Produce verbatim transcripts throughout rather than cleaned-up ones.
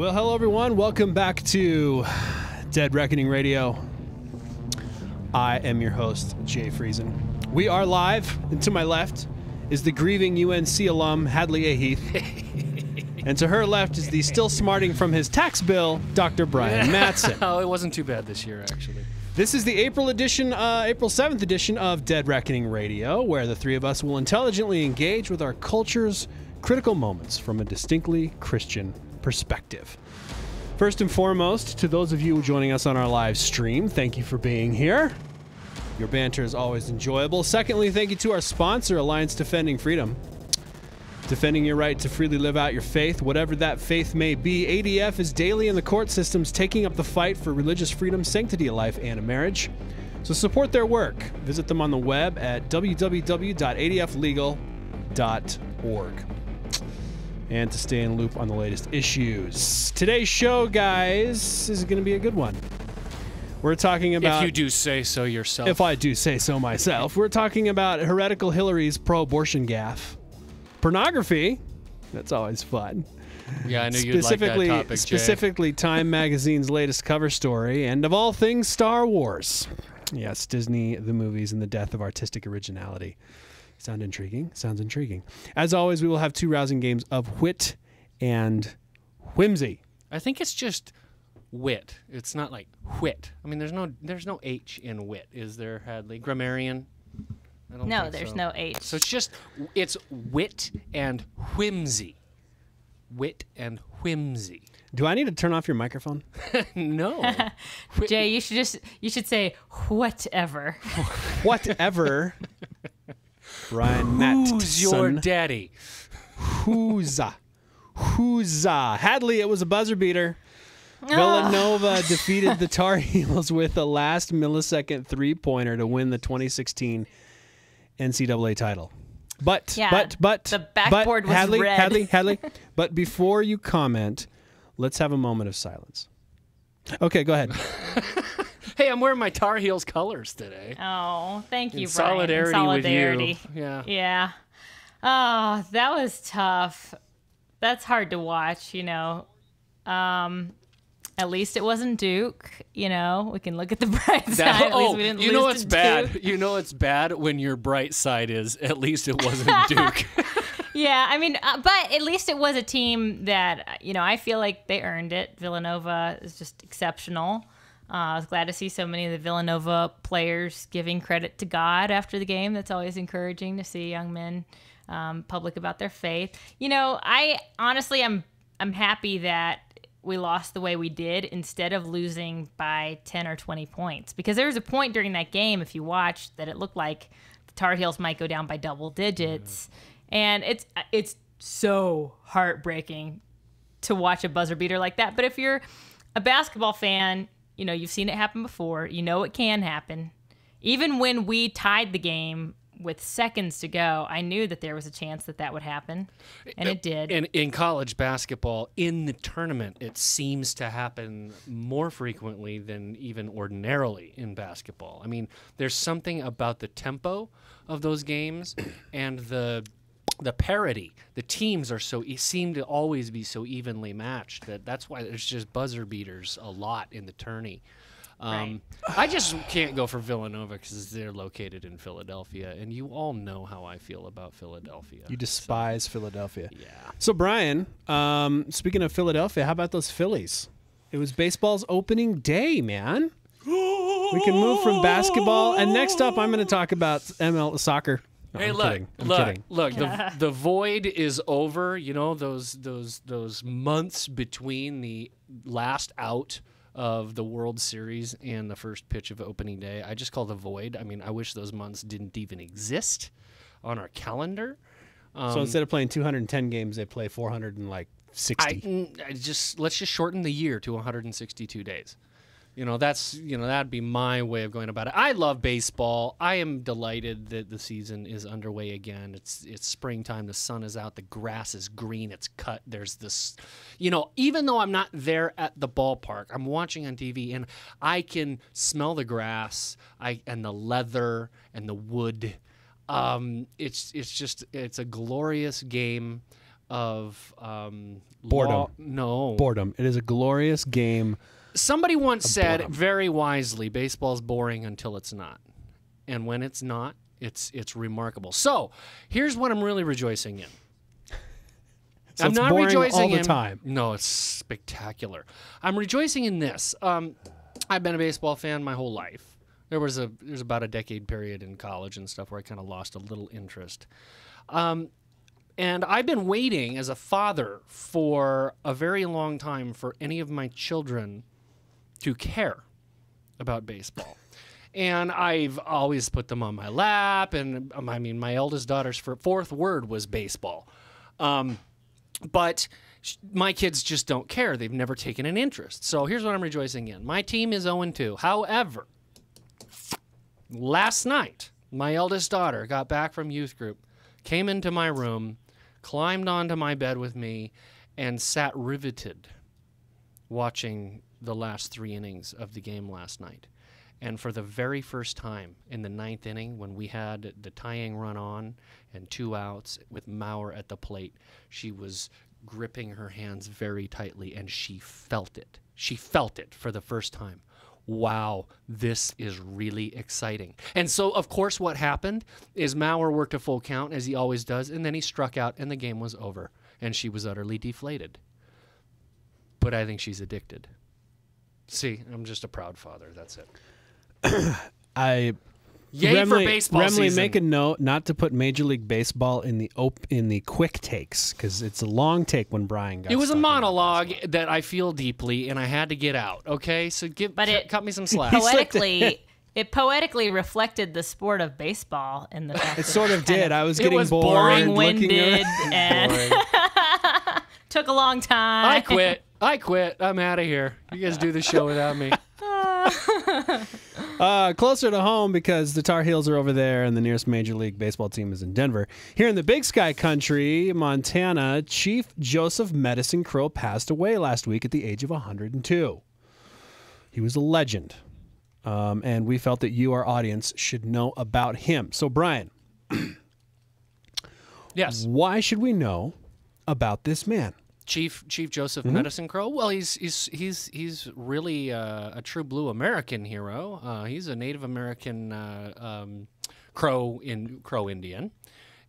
Well, hello everyone. Welcome back to Dead Reckoning Radio. I am your host, Jay Friesen. We are live, and to my left is the grieving U N C alum, Hadley A. Heath. And to her left is the still smarting from his tax bill, Doctor Brian Mattson. Oh, it wasn't too bad this year, actually. This is the April edition, uh, April seventh edition of Dead Reckoning Radio, where the three of us will intelligently engage with our culture's critical moments from a distinctly Christian perspective. First and foremost, to those of you joining us on our live stream, thank you for being here. Your banter is always enjoyable. Secondly, thank you to our sponsor, Alliance Defending Freedom. Defending your right to freely live out your faith, whatever that faith may be. A D F is daily in the court systems taking up the fight for religious freedom, sanctity of life, and a marriage. So support their work. Visit them on the web at w w w dot a d f legal dot org. And to stay in loop on the latest issues. Today's show, guys, is going to be a good one. We're talking about... If you do say so yourself. If I do say so myself. We're talking about heretical Hillary's pro-abortion gaffe. Pornography. That's always fun. Yeah, I knew you'd like that topic, Jay. Specifically, Time Magazine's latest cover story. And of all things, Star Wars. Yes, Disney, the movies, and the death of artistic originality. Sound intriguing? Sounds intriguing. As always, we will have two rousing games of wit and whimsy. I think it's just wit. It's not like wit. I mean, there's no there's no H in wit, is there, Hadley? Grammarian? I don't no, there's so. no H. So it's just, it's wit and whimsy. Wit and whimsy. Do I need to turn off your microphone? No. Jay, you should just, you should say whatever. Whatever. Brian Mattson. Who's your daddy? Who's-a. Who's-a. Hadley, it was a buzzer beater. Oh. Villanova defeated the Tar Heels with a last millisecond three-pointer to win the twenty sixteen N C double A title. But, yeah, but, but, the backboard but, was Hadley, red. Hadley, Hadley, but before you comment, let's have a moment of silence. Okay, go ahead. Hey, I'm wearing my Tar Heels colors today. Oh, thank you, in Brian. Solidarity, in solidarity with you. Yeah. Yeah. Oh, that was tough. That's hard to watch, you know. Um, at least it wasn't Duke. You know, we can look at the bright side. That, at least oh, we didn't you lose know it's bad. Duke. You know it's bad when your bright side is at least it wasn't Duke. Yeah, I mean, uh, but at least it was a team that, you know, I feel like they earned it. Villanova is just exceptional. Uh, I was glad to see so many of the Villanova players giving credit to God after the game. That's always encouraging to see young men um, public about their faith. You know, I honestly, I'm I'm happy that we lost the way we did instead of losing by ten or twenty points, because there was a point during that game, if you watched, that it looked like the Tar Heels might go down by double digits, mm-hmm. and it's it's so heartbreaking to watch a buzzer beater like that. But if you're a basketball fan, you know, you've seen it happen before. You know it can happen. Even when we tied the game with seconds to go, I knew that there was a chance that that would happen, and it did. And in college basketball, in the tournament, it seems to happen more frequently than even ordinarily in basketball. I mean, there's something about the tempo of those games and the the parity. The teams are so seem to always be so evenly matched that that's why there's just buzzer beaters a lot in the tourney. Um, right. I just can't go for Villanova because they're located in Philadelphia, and you all know how I feel about Philadelphia. You despise so. Philadelphia. Yeah. So, Brian, um, speaking of Philadelphia, how about those Phillies? It was baseball's opening day, man. We can move from basketball, and next up, I'm going to talk about M L soccer. No, hey, I'm look, kidding. I'm look, kidding. look, the, the void is over. You know, those those those months between the last out of the World Series and the first pitch of opening day, I just call the void. I mean, I wish those months didn't even exist on our calendar. Um, so instead of playing two hundred ten games, they play four hundred and like sixty. I, I just, let's just shorten the year to one hundred sixty-two days. You know, that's, you know, that'd be my way of going about it. I love baseball. I am delighted that the season is underway again. It's it's springtime. The sun is out. The grass is green. It's cut. There's this, you know, even though I'm not there at the ballpark, I'm watching on T V and I can smell the grass I and the leather and the wood. Um, it's it's just, it's a glorious game. of um, boredom. Law, no, boredom. It is a glorious game. Somebody once said boredom. very wisely, "Baseball's boring until it's not, and when it's not, it's it's remarkable." So here's what I'm really rejoicing in. So I'm it's not boring rejoicing all the in, time. No, it's spectacular. I'm rejoicing in this. Um, I've been a baseball fan my whole life. There was a there's about a decade period in college and stuff where I kind of lost a little interest. Um, and I've been waiting as a father for a very long time for any of my children to care about baseball. And I've always put them on my lap. And um, I mean, my eldest daughter's fourth word was baseball. Um, but sh my kids just don't care. They've never taken an interest. So here's what I'm rejoicing in. My team is oh and two. However, last night, my eldest daughter got back from youth group, came into my room, climbed onto my bed with me, and sat riveted watching the last three innings of the game last night. And for the very first time in the ninth inning, when we had the tying run on and two outs with Mauer at the plate, she was gripping her hands very tightly, and she felt it. She felt it for the first time. Wow, this is really exciting. And so, of course, what happened is Mauer worked a full count, as he always does, and then he struck out, and the game was over, and she was utterly deflated. But I think she's addicted. See, I'm just a proud father. That's it. I... Yay Remley, for baseball Remley, season. Make a note not to put Major League Baseball in the op in the quick takes, because it's a long take when Brian got. It was a monologue that I feel deeply, and I had to get out. Okay, so give but it, cut me some slack. Poetically, it poetically reflected the sport of baseball in the. Fact it sort of did. Of, I was getting it was bored, boring-winded, and boring. Took a long time. I quit. I quit. I'm out of here. You guys do the show without me. uh, closer to home, because the Tar Heels are over there and the nearest Major League Baseball team is in Denver. Here in the Big Sky Country, Montana, Chief Joseph Medicine Crow passed away last week at the age of one hundred and two. He was a legend, um, and we felt that you, our audience, should know about him. So, Brian, yes, why should we know about this man? Chief Chief Joseph mm-hmm. Medicine Crow. Well, he's he's he's he's really uh, a true blue American hero. Uh, he's a Native American uh, um, Crow in Crow Indian,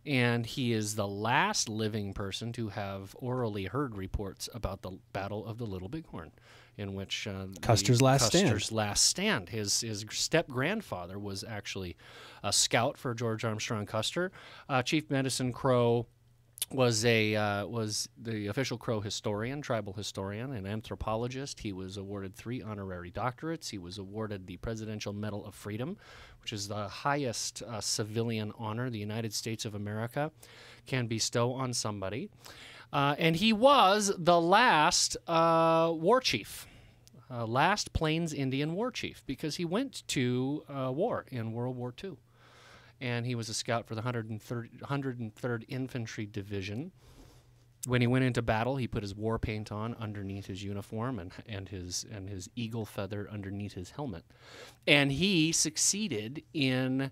and he is the last living person to have orally heard reports about the Battle of the Little Bighorn, in which uh, Custer's last stand. Custer's last stand. His his step grandfather was actually a scout for George Armstrong Custer. Uh, Chief Medicine Crow was a uh, was the official Crow historian, tribal historian, and anthropologist. He was awarded three honorary doctorates. He was awarded the Presidential Medal of Freedom, which is the highest uh, civilian honor the United States of America can bestow on somebody. Uh, and he was the last uh, war chief, uh, last Plains Indian war chief, because he went to uh, war in World War Two. And he was a scout for the one hundred and third Infantry Division. When he went into battle, he put his war paint on underneath his uniform and, and, his, and his eagle feather underneath his helmet. And he succeeded in,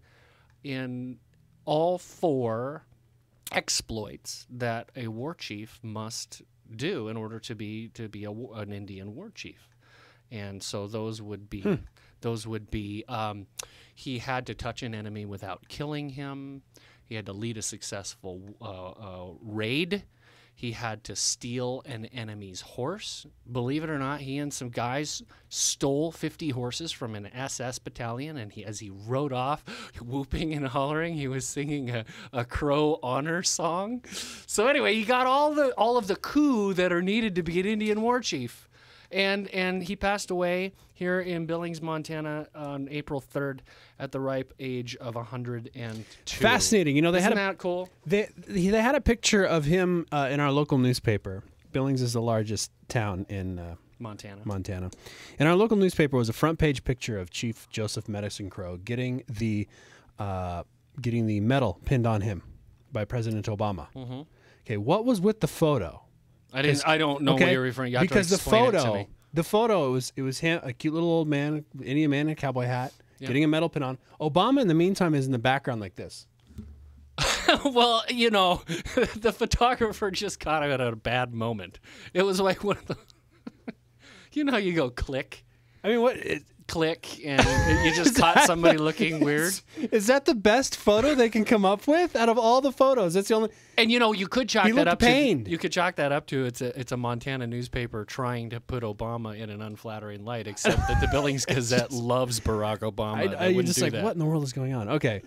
in all four exploits that a war chief must do in order to be, to be a, an Indian war chief. And so those would be... Hmm. Those would be, um, he had to touch an enemy without killing him. He had to lead a successful uh, uh, raid. He had to steal an enemy's horse. Believe it or not, he and some guys stole fifty horses from an S S battalion, and he, as he rode off, whooping and hollering, he was singing a, a Crow honor song. So anyway, he got all, the, all of the coup that are needed to be an Indian war chief. And and he passed away here in Billings, Montana, on April third at the ripe age of one hundred and two. Fascinating. You know, they Isn't had a, that cool? They they had a picture of him uh, in our local newspaper. Billings is the largest town in uh, Montana. Montana, and our local newspaper was a front page picture of Chief Joseph Medicine Crow getting the uh, getting the medal pinned on him by President Obama. Mm-hmm. Okay, what was with the photo? I didn't. I don't know okay. what you're referring you because to. Because the photo, it the photo it was it was him, a cute little old man, Indian man in a cowboy hat, yeah. getting a medal pin on. Obama, in the meantime, is in the background like this. Well, you know, the photographer just caught it at a bad moment. It was like one of the, you know, you go click. I mean, what? It, click, and you just caught somebody looking weird. Is, is that the best photo they can come up with out of all the photos? That's the only. And you know, you could chalk that up pained. to you could chalk that up to it's a it's a Montana newspaper trying to put Obama in an unflattering light, except that the Billings Gazette just loves Barack Obama. I, I, you're just like, that. What in the world is going on? Okay.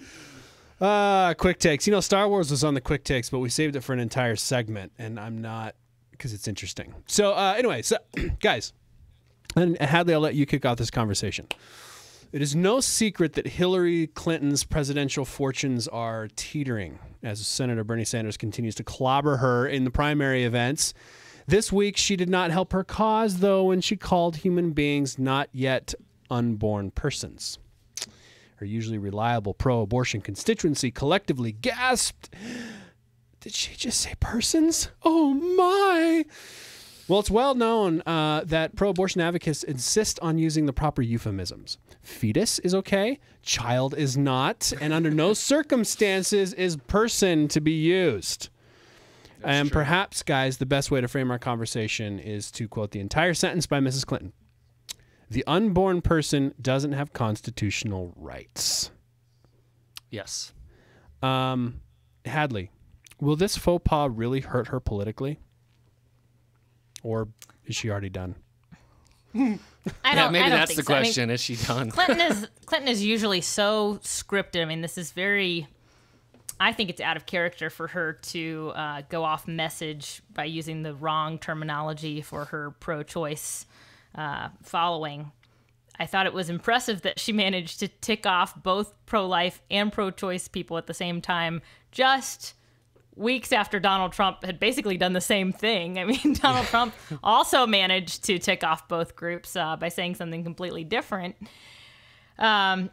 Uh, quick takes. You know, Star Wars was on the quick takes, but we saved it for an entire segment, and I'm not, because it's interesting. So uh, anyway, so guys, and Hadley, I'll let you kick off this conversation. It is no secret that Hillary Clinton's presidential fortunes are teetering as Senator Bernie Sanders continues to clobber her in the primary events. This week, she did not help her cause, though, when she called human beings not yet unborn persons. Her usually reliable pro-abortion constituency collectively gasped, "Did she just say persons? Oh, my!" Well, it's well known uh, that pro-abortion advocates insist on using the proper euphemisms. Fetus is okay, child is not, and under no circumstances is person to be used. That's and true. Perhaps, guys, the best way to frame our conversation is to quote the entire sentence by Missus Clinton. The unborn person doesn't have constitutional rights. Yes. Um, Hadley, will this faux pas really hurt her politically? Or is she already done? I don't, yeah, maybe I don't that's the so. question. I mean, is she done? Clinton is Clinton is usually so scripted. I mean, this is very, I think it's out of character for her to uh, go off message by using the wrong terminology for her pro-choice Uh, following. I thought it was impressive that she managed to tick off both pro-life and pro-choice people at the same time, just weeks after Donald Trump had basically done the same thing. I mean, Donald Trump also managed to tick off both groups uh, by saying something completely different. Um,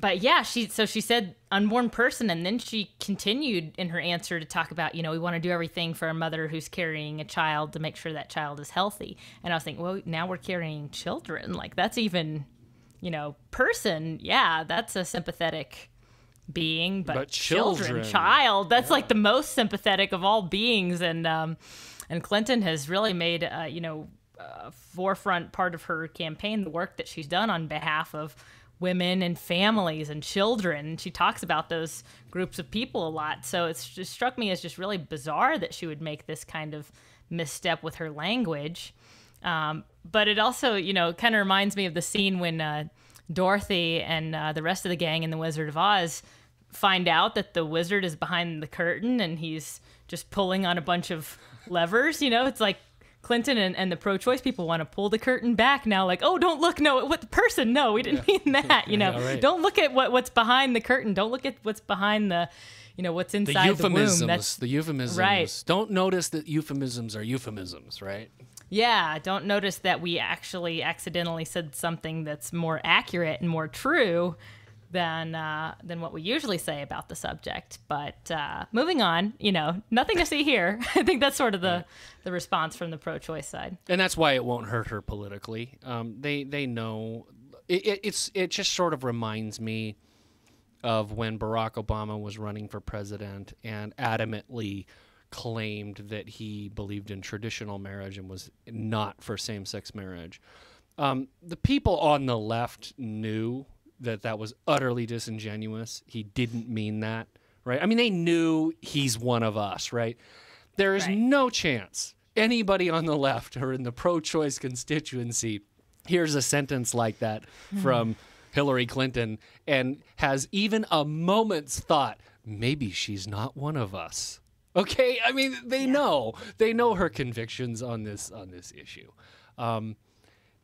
but yeah, she so she said unborn person, and then she continued in her answer to talk about, you know, we want to do everything for a mother who's carrying a child to make sure that child is healthy. And I was thinking, well, now we're carrying children. Like, that's even, you know, person. Yeah, that's a sympathetic being, but, but children, children, child, that's yeah. like the most sympathetic of all beings. And um, and Clinton has really made, uh, you know, a forefront part of her campaign, the work that she's done on behalf of women and families and children. She talks about those groups of people a lot. So it's just struck me as just really bizarre that she would make this kind of misstep with her language. Um, but it also, you know, kind of reminds me of the scene when uh, Dorothy and uh, the rest of the gang in The Wizard of Oz find out that the wizard is behind the curtain and he's just pulling on a bunch of levers. You know, it's like, Clinton and, and the pro-choice people want to pull the curtain back now, like, oh, don't look, no, what the person, no, we didn't yeah. mean that, you know. Yeah, right. Don't look at what, what's behind the curtain. Don't look at what's behind the, you know, what's inside the, the womb. That's, the euphemisms. Right. Don't notice that euphemisms are euphemisms, right? Yeah, don't notice that we actually accidentally said something that's more accurate and more true than uh, than what we usually say about the subject. But uh, moving on, you know, nothing to see here. I think that's sort of the, the response from the pro-choice side. And that's why it won't hurt her politically. Um, they they know. It, it, it's, it just sort of reminds me of when Barack Obama was running for president and adamantly claimed that he believed in traditional marriage and was not for same-sex marriage. Um, the people on the left knew that that was utterly disingenuous. He didn't mean that, right? I mean, they knew he's one of us, right? There is right. no chance anybody on the left or in the pro-choice constituency hears a sentence like that from Hillary Clinton and has even a moment's thought, maybe she's not one of us. Okay, I mean, they yeah. know. They know her convictions on this, on this issue. Um,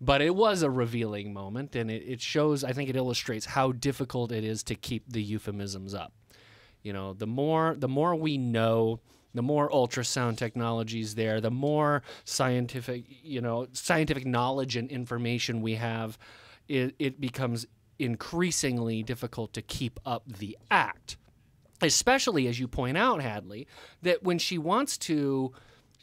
But it was a revealing moment, and it, it shows, I think it illustrates how difficult it is to keep the euphemisms up. You know, the more, the more we know, the more ultrasound technology's there, the more scientific, you know, scientific knowledge and information we have, it, it becomes increasingly difficult to keep up the act. Especially, as you point out, Hadley, that when she wants to...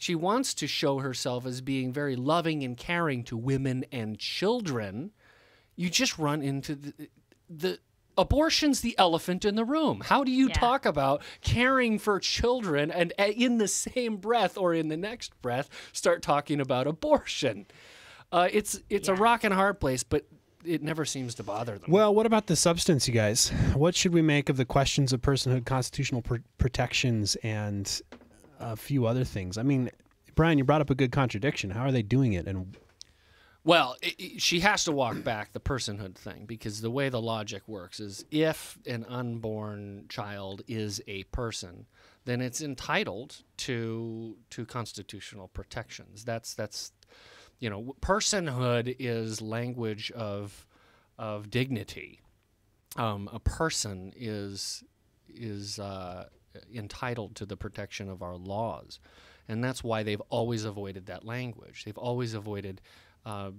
She wants to show herself as being very loving and caring to women and children. You just run into the, the abortion's the elephant in the room. How do you yeah. talk about caring for children and in the same breath or in the next breath start talking about abortion? Uh, it's it's yeah. a rock and hard place, but it never seems to bother them. Well, what about the substance, you guys? What should we make of the questions of personhood, constitutional pr protections, and a few other things? I mean, Brian, you brought up a good contradiction. How are they doing it? And Well, it, it, she has to walk back the personhood thing, because the way the logic works is if an unborn child is a person, then it's entitled to to constitutional protections. That's that's you know, personhood is language of of dignity. Um, a person is is uh, entitled to the protection of our laws, and that's why they've always avoided that language. They've always avoided Uh,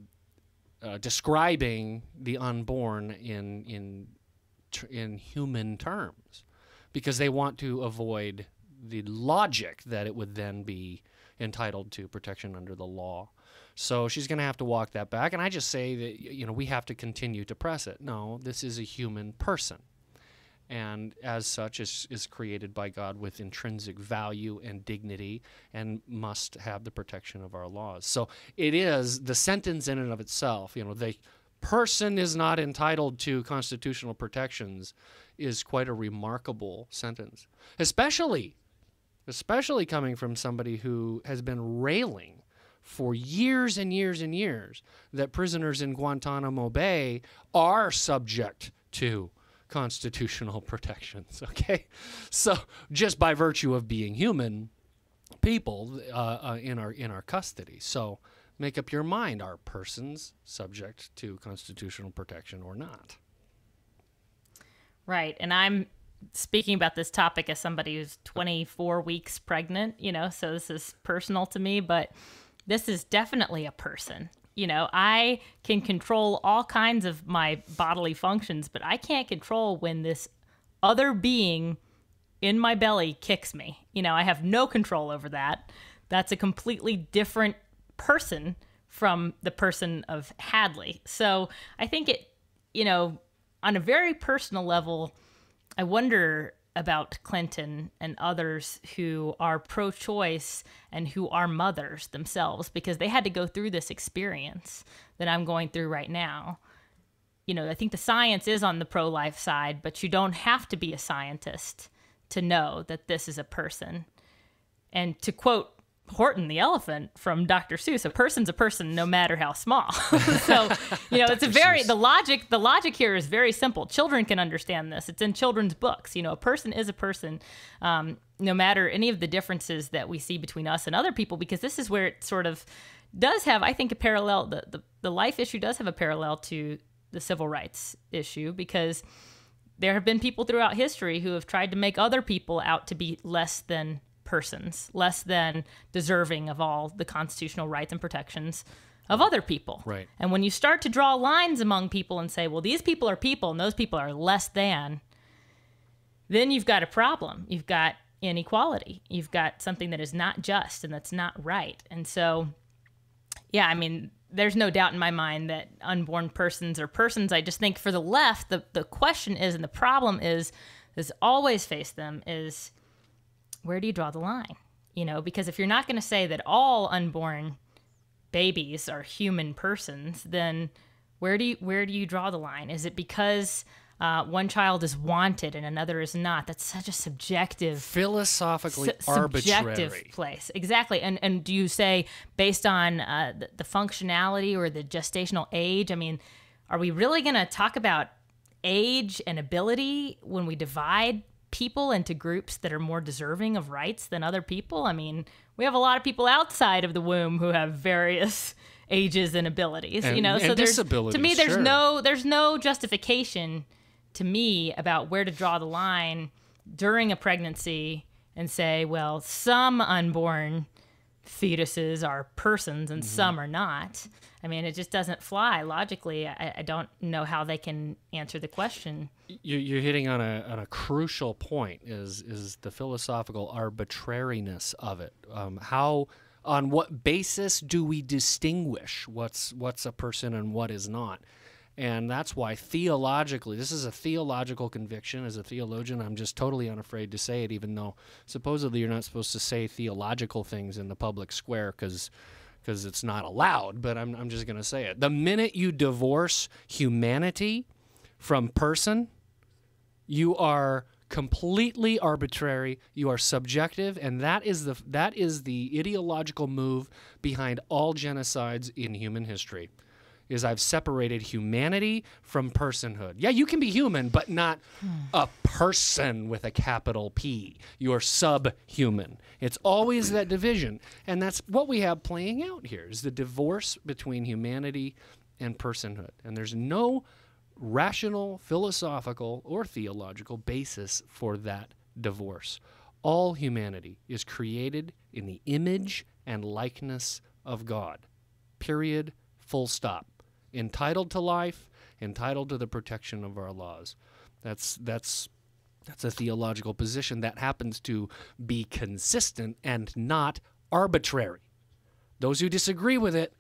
uh, describing the unborn in in tr in human terms, because they want to avoid the logic that it would then be entitled to protection under the law. So she's going to have to walk that back, and I just say that you know we have to continue to press it. No, this is a human person, and as such is is created by God with intrinsic value and dignity and must have the protection of our laws. So it is the sentence in and of itself, you know, the person is not entitled to constitutional protections is quite a remarkable sentence, especially, especially coming from somebody who has been railing for years and years and years that prisoners in Guantanamo Bay are subject to constitutional protections, okay? So just by virtue of being human people uh, uh, in our in our custody. So make up your mind, are persons subject to constitutional protection or not? Right, and I'm speaking about this topic as somebody who's twenty-four weeks pregnant, you know, so this is personal to me, but this is definitely a person. You know, I can control all kinds of my bodily functions, but I can't control when this other being in my belly kicks me. You know, I have no control over that. That's a completely different person from the person of Hadley. So I think it, you know, on a very personal level, I wonder about Clinton and others who are pro-choice and who are mothers themselves, because they had to go through this experience that I'm going through right now. You know, I think the science is on the pro-life side, but you don't have to be a scientist to know that this is a person. And to quote Horton the elephant from Doctor Seuss, a person's a person no matter how small. So, you know, it's a very, Seuss. the logic, the logic here is very simple. Children can understand this. It's in children's books. You know, a person is a person, um, no matter any of the differences that we see between us and other people, because this is where it sort of does have, I think, a parallel. The, the, the life issue does have a parallel to the civil rights issue, because there have been people throughout history who have tried to make other people out to be less than persons, less than deserving of all the constitutional rights and protections of other people. Right. And when you start to draw lines among people and say, well, these people are people and those people are less than, then you've got a problem. You've got inequality. You've got something that is not just and that's not right. And so, yeah, I mean, there's no doubt in my mind that unborn persons are persons. I just think for the left, the, the question is, and the problem is, has always faced them is, where do you draw the line? You know, because if you're not going to say that all unborn babies are human persons, then where do you, where do you draw the line? Is it because uh, one child is wanted and another is not? That's such a subjective, philosophically su arbitrary subjective place. Exactly. And and do you say based on uh, the, the functionality or the gestational age? I mean, are we really going to talk about age and ability when we divide people into groups that are more deserving of rights than other people? I mean, we have a lot of people outside of the womb who have various ages and abilities, and, you know, and so there's, to me, there's sure. no, there's no justification to me about where to draw the line during a pregnancy and say, well, some unborn fetuses are persons and mm-hmm. some are not. I mean, it just doesn't fly logically. I, I don't know how they can answer the question. You're, you're hitting on a, on a crucial point: is is the philosophical arbitrariness of it. Um, how, on what basis do we distinguish what's what's a person and what is not? And that's why theologically, this is a theological conviction. As a theologian, I'm just totally unafraid to say it, even though supposedly you're not supposed to say theological things in the public square because because it's not allowed, but I'm, I'm just going to say it. The minute you divorce humanity from person, you are completely arbitrary, you are subjective, and that is the that is the ideological move behind all genocides in human history. Is I've separated humanity from personhood. Yeah, you can be human, but not a person with a capital P. You're subhuman. It's always that division. And that's what we have playing out here, is the divorce between humanity and personhood. And there's no rational, philosophical, or theological basis for that divorce. All humanity is created in the image and likeness of God. Period. Full stop. Entitled to life, entitled to the protection of our laws. That's that's that's a theological position that happens to be consistent and not arbitrary. Those who disagree with it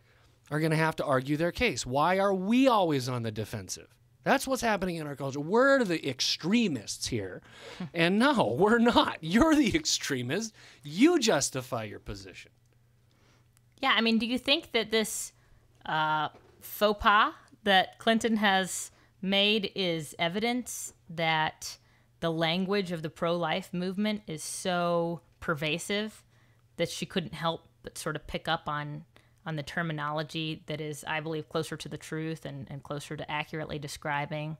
are going to have to argue their case. Why are we always on the defensive? That's what's happening in our culture. We're the extremists here. And no, we're not. You're the extremist. You justify your position. Yeah, I mean, do you think that this uh faux pas that Clinton has made is evidence that the language of the pro-life movement is so pervasive that she couldn't help but sort of pick up on on the terminology that is, I believe, closer to the truth and, and closer to accurately describing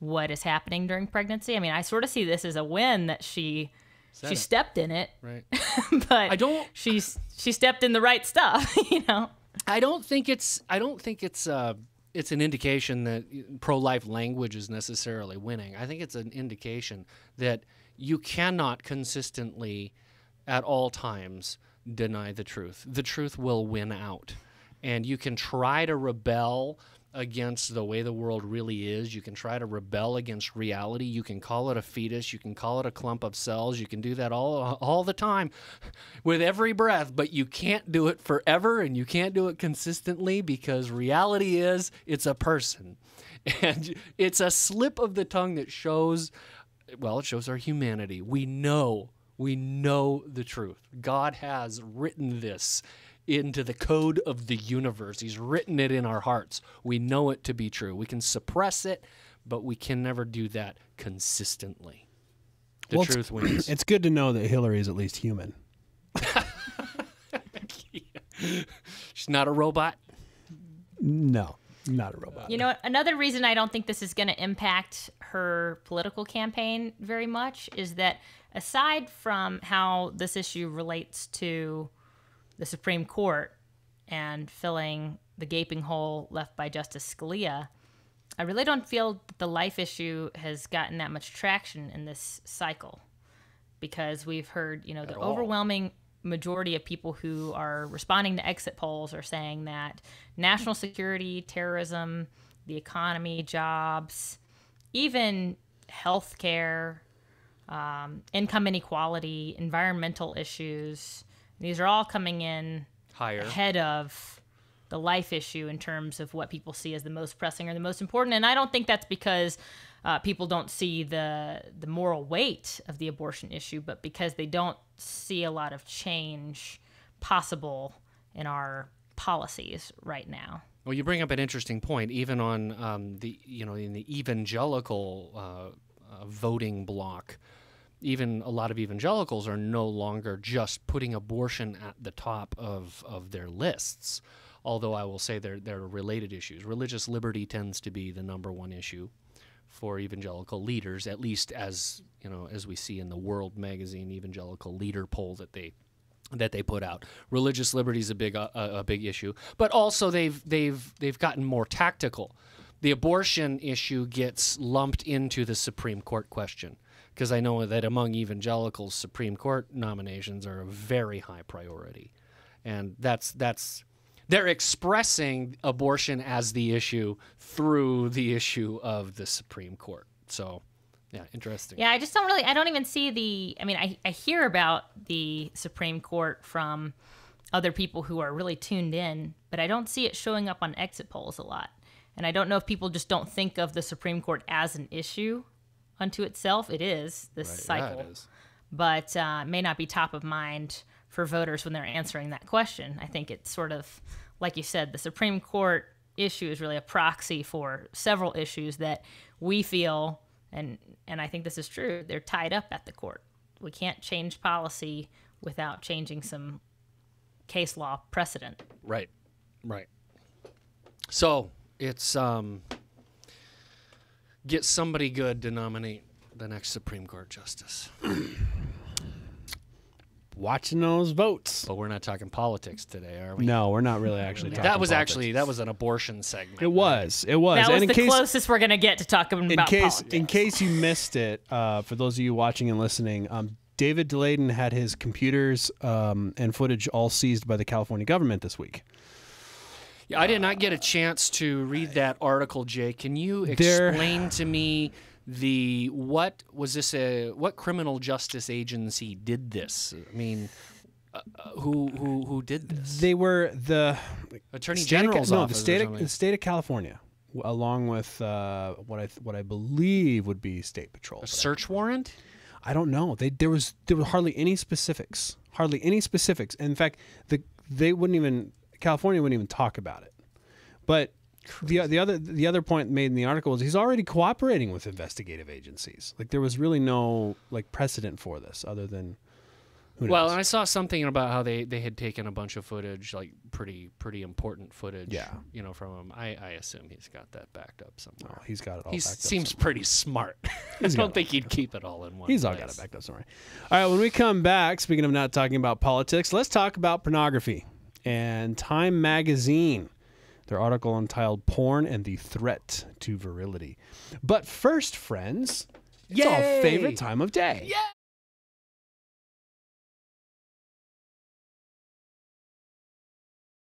what is happening during pregnancy? I mean, I sort of see this as a win that she Said she it. stepped in it, right? But I don't. She's she stepped in the right stuff, you know. I don't think it's I don't think it's uh, it's an indication that pro-life language is necessarily winning. I think it's an indication that you cannot consistently at all times deny the truth. The truth will win out. And you can try to rebel against the way the world really is. You can try to rebel against reality. You can call it a fetus. You can call it a clump of cells. You can do that all, all the time with every breath, but you can't do it forever, and you can't do it consistently, because reality is it's a person. And it's a slip of the tongue that shows, well, it shows our humanity. We know, we know the truth. God has written this into the code of the universe. He's written it in our hearts. We know it to be true. We can suppress it, but we can never do that consistently. The well, truth it's, wins. It's good to know that Hillary is at least human. She's not a robot? No, not a robot. You know, another reason I don't think this is going to impact her political campaign very much is that, aside from how this issue relates to the Supreme Court and filling the gaping hole left by Justice Scalia, I really don't feel that the life issue has gotten that much traction in this cycle, because we've heard, you know, the overwhelming majority of people who are responding to exit polls are saying that national security, terrorism, the economy, jobs, even healthcare, um, income inequality, environmental issues, these are all coming in higher, ahead of the life issue in terms of what people see as the most pressing or the most important. And I don't think that's because uh, people don't see the the moral weight of the abortion issue, but because they don't see a lot of change possible in our policies right now. Well, you bring up an interesting point, even on um, the you know in the evangelical uh, uh, voting bloc. Even a lot of evangelicals are no longer just putting abortion at the top of, of their lists, although I will say they're, they're related issues. Religious liberty tends to be the number one issue for evangelical leaders, at least as you know as we see in the World Magazine evangelical leader poll that they that they put out. Religious liberty is a big uh, a big issue, but also they've they've they've gotten more tactical. The abortion issue gets lumped into the Supreme Court question, because I know that among evangelicals, Supreme Court nominations are a very high priority. And that's, that's they're expressing abortion as the issue through the issue of the Supreme Court. So, yeah, interesting. Yeah, I just don't really, I don't even see the, I mean, I, I hear about the Supreme Court from other people who are really tuned in, but I don't see it showing up on exit polls a lot. And I don't know if people just don't think of the Supreme Court as an issue unto itself. It is, this right, cycle. Yeah, it is. But uh, may not be top of mind for voters when they're answering that question. I think it's sort of, like you said, the Supreme Court issue is really a proxy for several issues that we feel, and and I think this is true, they're tied up at the court. We can't change policy without changing some case law precedent. Right, right. So it's um, get somebody good to nominate the next Supreme Court justice. Watching those votes. But we're not talking politics today, are we? No, we're not really actually talking That was politics. actually, that was an abortion segment. It was, it was. That was and the case, closest we're going to get to talking in about case, politics. In case you missed it, uh, for those of you watching and listening, um, David DeLaden had his computers um, and footage all seized by the California government this week. Yeah, I did not get a chance to read that article, Jay. Can you explain there, to me... The what was this? A what criminal justice agency did this? I mean, uh, who who who did this? They were the Attorney General's of, no, office. The state of, the state of California, along with uh, what I what I believe would be State Patrol. A search warrant? I don't know. They there was there were hardly any specifics. Hardly any specifics. And in fact, the they wouldn't even California wouldn't even talk about it. But The, the other the other point made in the article is he's already cooperating with investigative agencies. Like there was really no like precedent for this other than who knows. Well, and I saw something about how they, they had taken a bunch of footage, like pretty pretty important footage. Yeah. You know, from him. I, I assume he's got that backed up somewhere. Oh, he's got it all. He seems up pretty smart. I don't think he'd keep it all in one. He's place. all got it backed up somewhere. All right. When we come back, speaking of not talking about politics, let's talk about pornography and Time Magazine. Their article entitled Porn and the Threat to Virility. But first, friends, Yay! It's our favorite time of day. Yeah.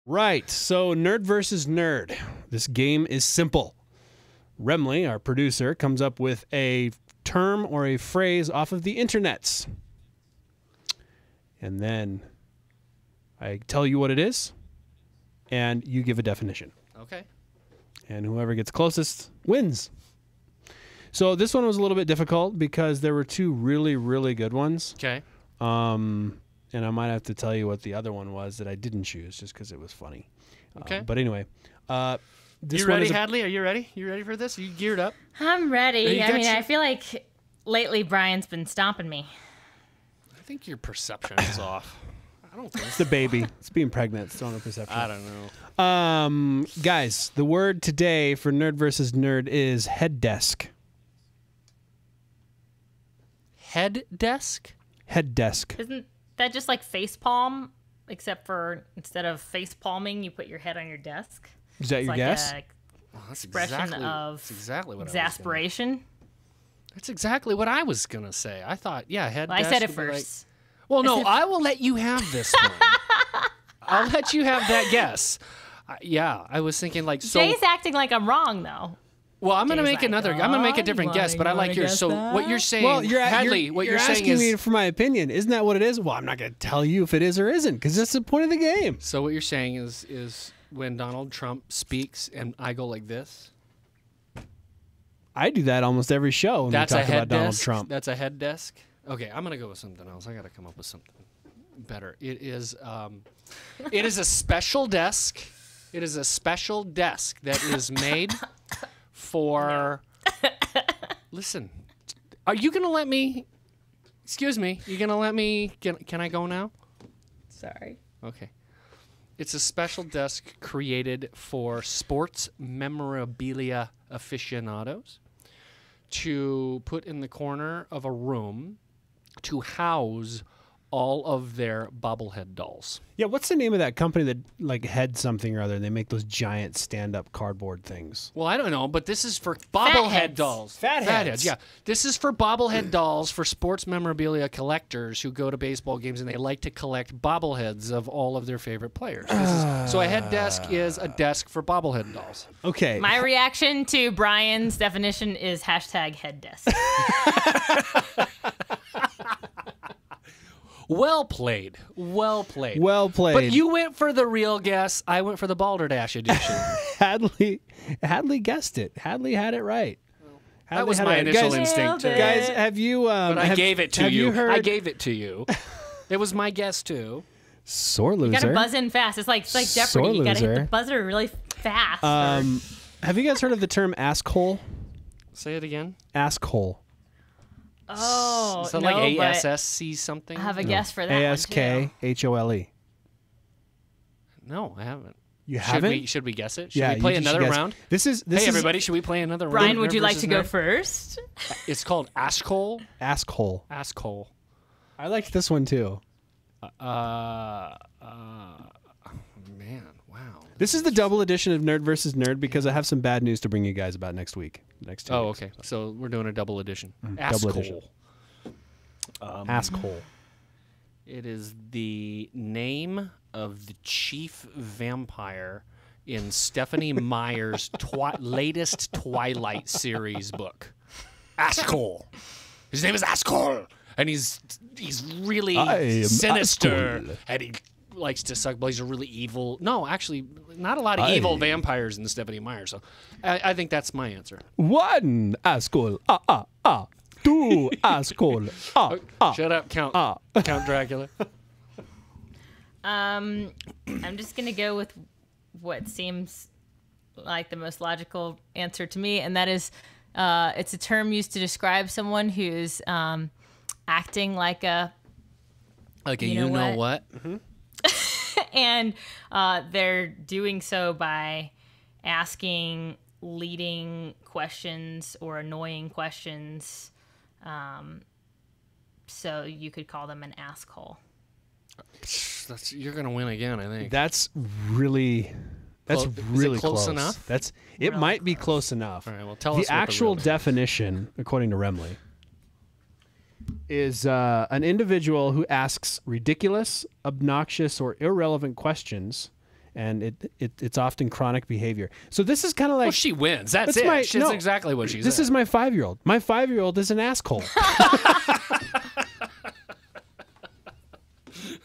Right, so nerd versus nerd. This game is simple. Remley, our producer, comes up with a term or a phrase off of the internets. And then I tell you what it is. And you give a definition. Okay. And whoever gets closest wins. So this one was a little bit difficult because there were two really, really good ones. Okay. Um, and I might have to tell you what the other one was that I didn't choose just because it was funny. Okay. Uh, but anyway. Uh, this you one ready, is Hadley? Are you ready? You ready for this? Are you geared up? I'm ready. I mean, you? I feel like lately Brian's been stomping me. I think your perception is off. I don't think it's the baby. It's being pregnant. It's on a perception. I don't know. Um, guys, the word today for nerd versus nerd is head desk. Head desk? Head desk. Isn't that just like face palm? Except for instead of face palming, you put your head on your desk. Is that it's your like guess? A well, that's expression exactly, of that's exactly what exasperation. I was that's exactly what I was gonna say. I thought, yeah, head well, desk. I said it first. Like, Well, no, I will let you have this one. I'll let you have that guess. Uh, yeah, I was thinking like so. Jay's acting like I'm wrong though. Well, I'm Jay's gonna make like, another. Oh, I'm gonna make a different wanna, guess, but I like yours. So that? What you're saying, well, you're, Hadley, you're, what you're, you're saying asking is, me for my opinion. Isn't that what it is? Well, I'm not gonna tell you if it is or isn't because that's the point of the game. So what you're saying is, is when Donald Trump speaks and I go like this. I do that almost every show when that's we talk a head about desk. Donald Trump. That's a head desk. Okay, I'm gonna go with something else. I gotta come up with something better. It is, um, it is a special desk. It is a special desk that is made for. Listen, are you gonna let me? Excuse me. You gonna let me? Can, can I go now? Sorry. Okay. It's a special desk created for sports memorabilia aficionados to put in the corner of a room. To house all of their bobblehead dolls. Yeah, what's the name of that company that like had something or other? And they make those giant stand-up cardboard things. Well, I don't know, but this is for bobblehead dolls. Fatheads. Fatheads. Yeah, this is for bobblehead dolls for sports memorabilia collectors who go to baseball games and they like to collect bobbleheads of all of their favorite players. This is, so a head desk is a desk for bobblehead dolls. Okay. My reaction to Brian's definition is hashtag head desk. Well played. Well played. Well played. But you went for the real guess. I went for the Balderdash edition. Hadley Hadley guessed it. Hadley had it right. Hadley that was my right. initial guys, instinct. Too. Guys, have you... Um, but I have, gave it to you. you heard... I gave it to you. It was my guess, too. Sore loser. You got to buzz in fast. It's like, it's like Jeopardy. Sore you got to hit the buzzer really fast. Um, or... Have you guys heard of the term asshole? Say it again. Asshole. Oh, is that no, like A S S C something? I have a no. guess for that. A S K H O L E. No, I haven't. You haven't? Should we, should we guess it? Should yeah, we play another round? This is this Hey, is, everybody, should we play another Brian, round? Brian, would you like to nerd? go first? It's called Asshole. Asshole. Asshole. I liked this one, too. Uh, uh, man, wow. This is the double edition of Nerd versus Nerd because I have some bad news to bring you guys about next week. Next oh, weeks. okay. So we're doing a double edition. Mm, double edition. Um, Asshole. It is the name of the chief vampire in Stephanie Meyer's twi latest Twilight series book. Asshole. His name is Asshole. And he's he's really sinister. Asshole. And he likes to suck blood. He's a really evil. No, actually, not a lot of I... evil vampires in the Stephanie Meyer. So I, I think that's my answer. One Asshole. Ah, ah, ah. Two Asshole. Ah, ah. Shut up, Count, ah. Count Dracula. Um, I'm just going to go with what seems like the most logical answer to me, and that is uh, it's a term used to describe someone who's um, acting like a... Like a you-know-what. You know mm-hmm. And uh, they're doing so by asking leading questions or annoying questions, um, so you could call them an asshole. That's, you're gonna win again, I think. That's really, that's close, really close, close enough. That's it. Really might close. be close enough. All right, well, tell the us actual the definition, according to Remley, is uh, an individual who asks ridiculous, obnoxious, or irrelevant questions, and it, it it's often chronic behavior. So this is kind of like well, she wins. That's, that's it. My, she's no, exactly what she's. This at. is my five-year-old. My five-year-old is an asshole.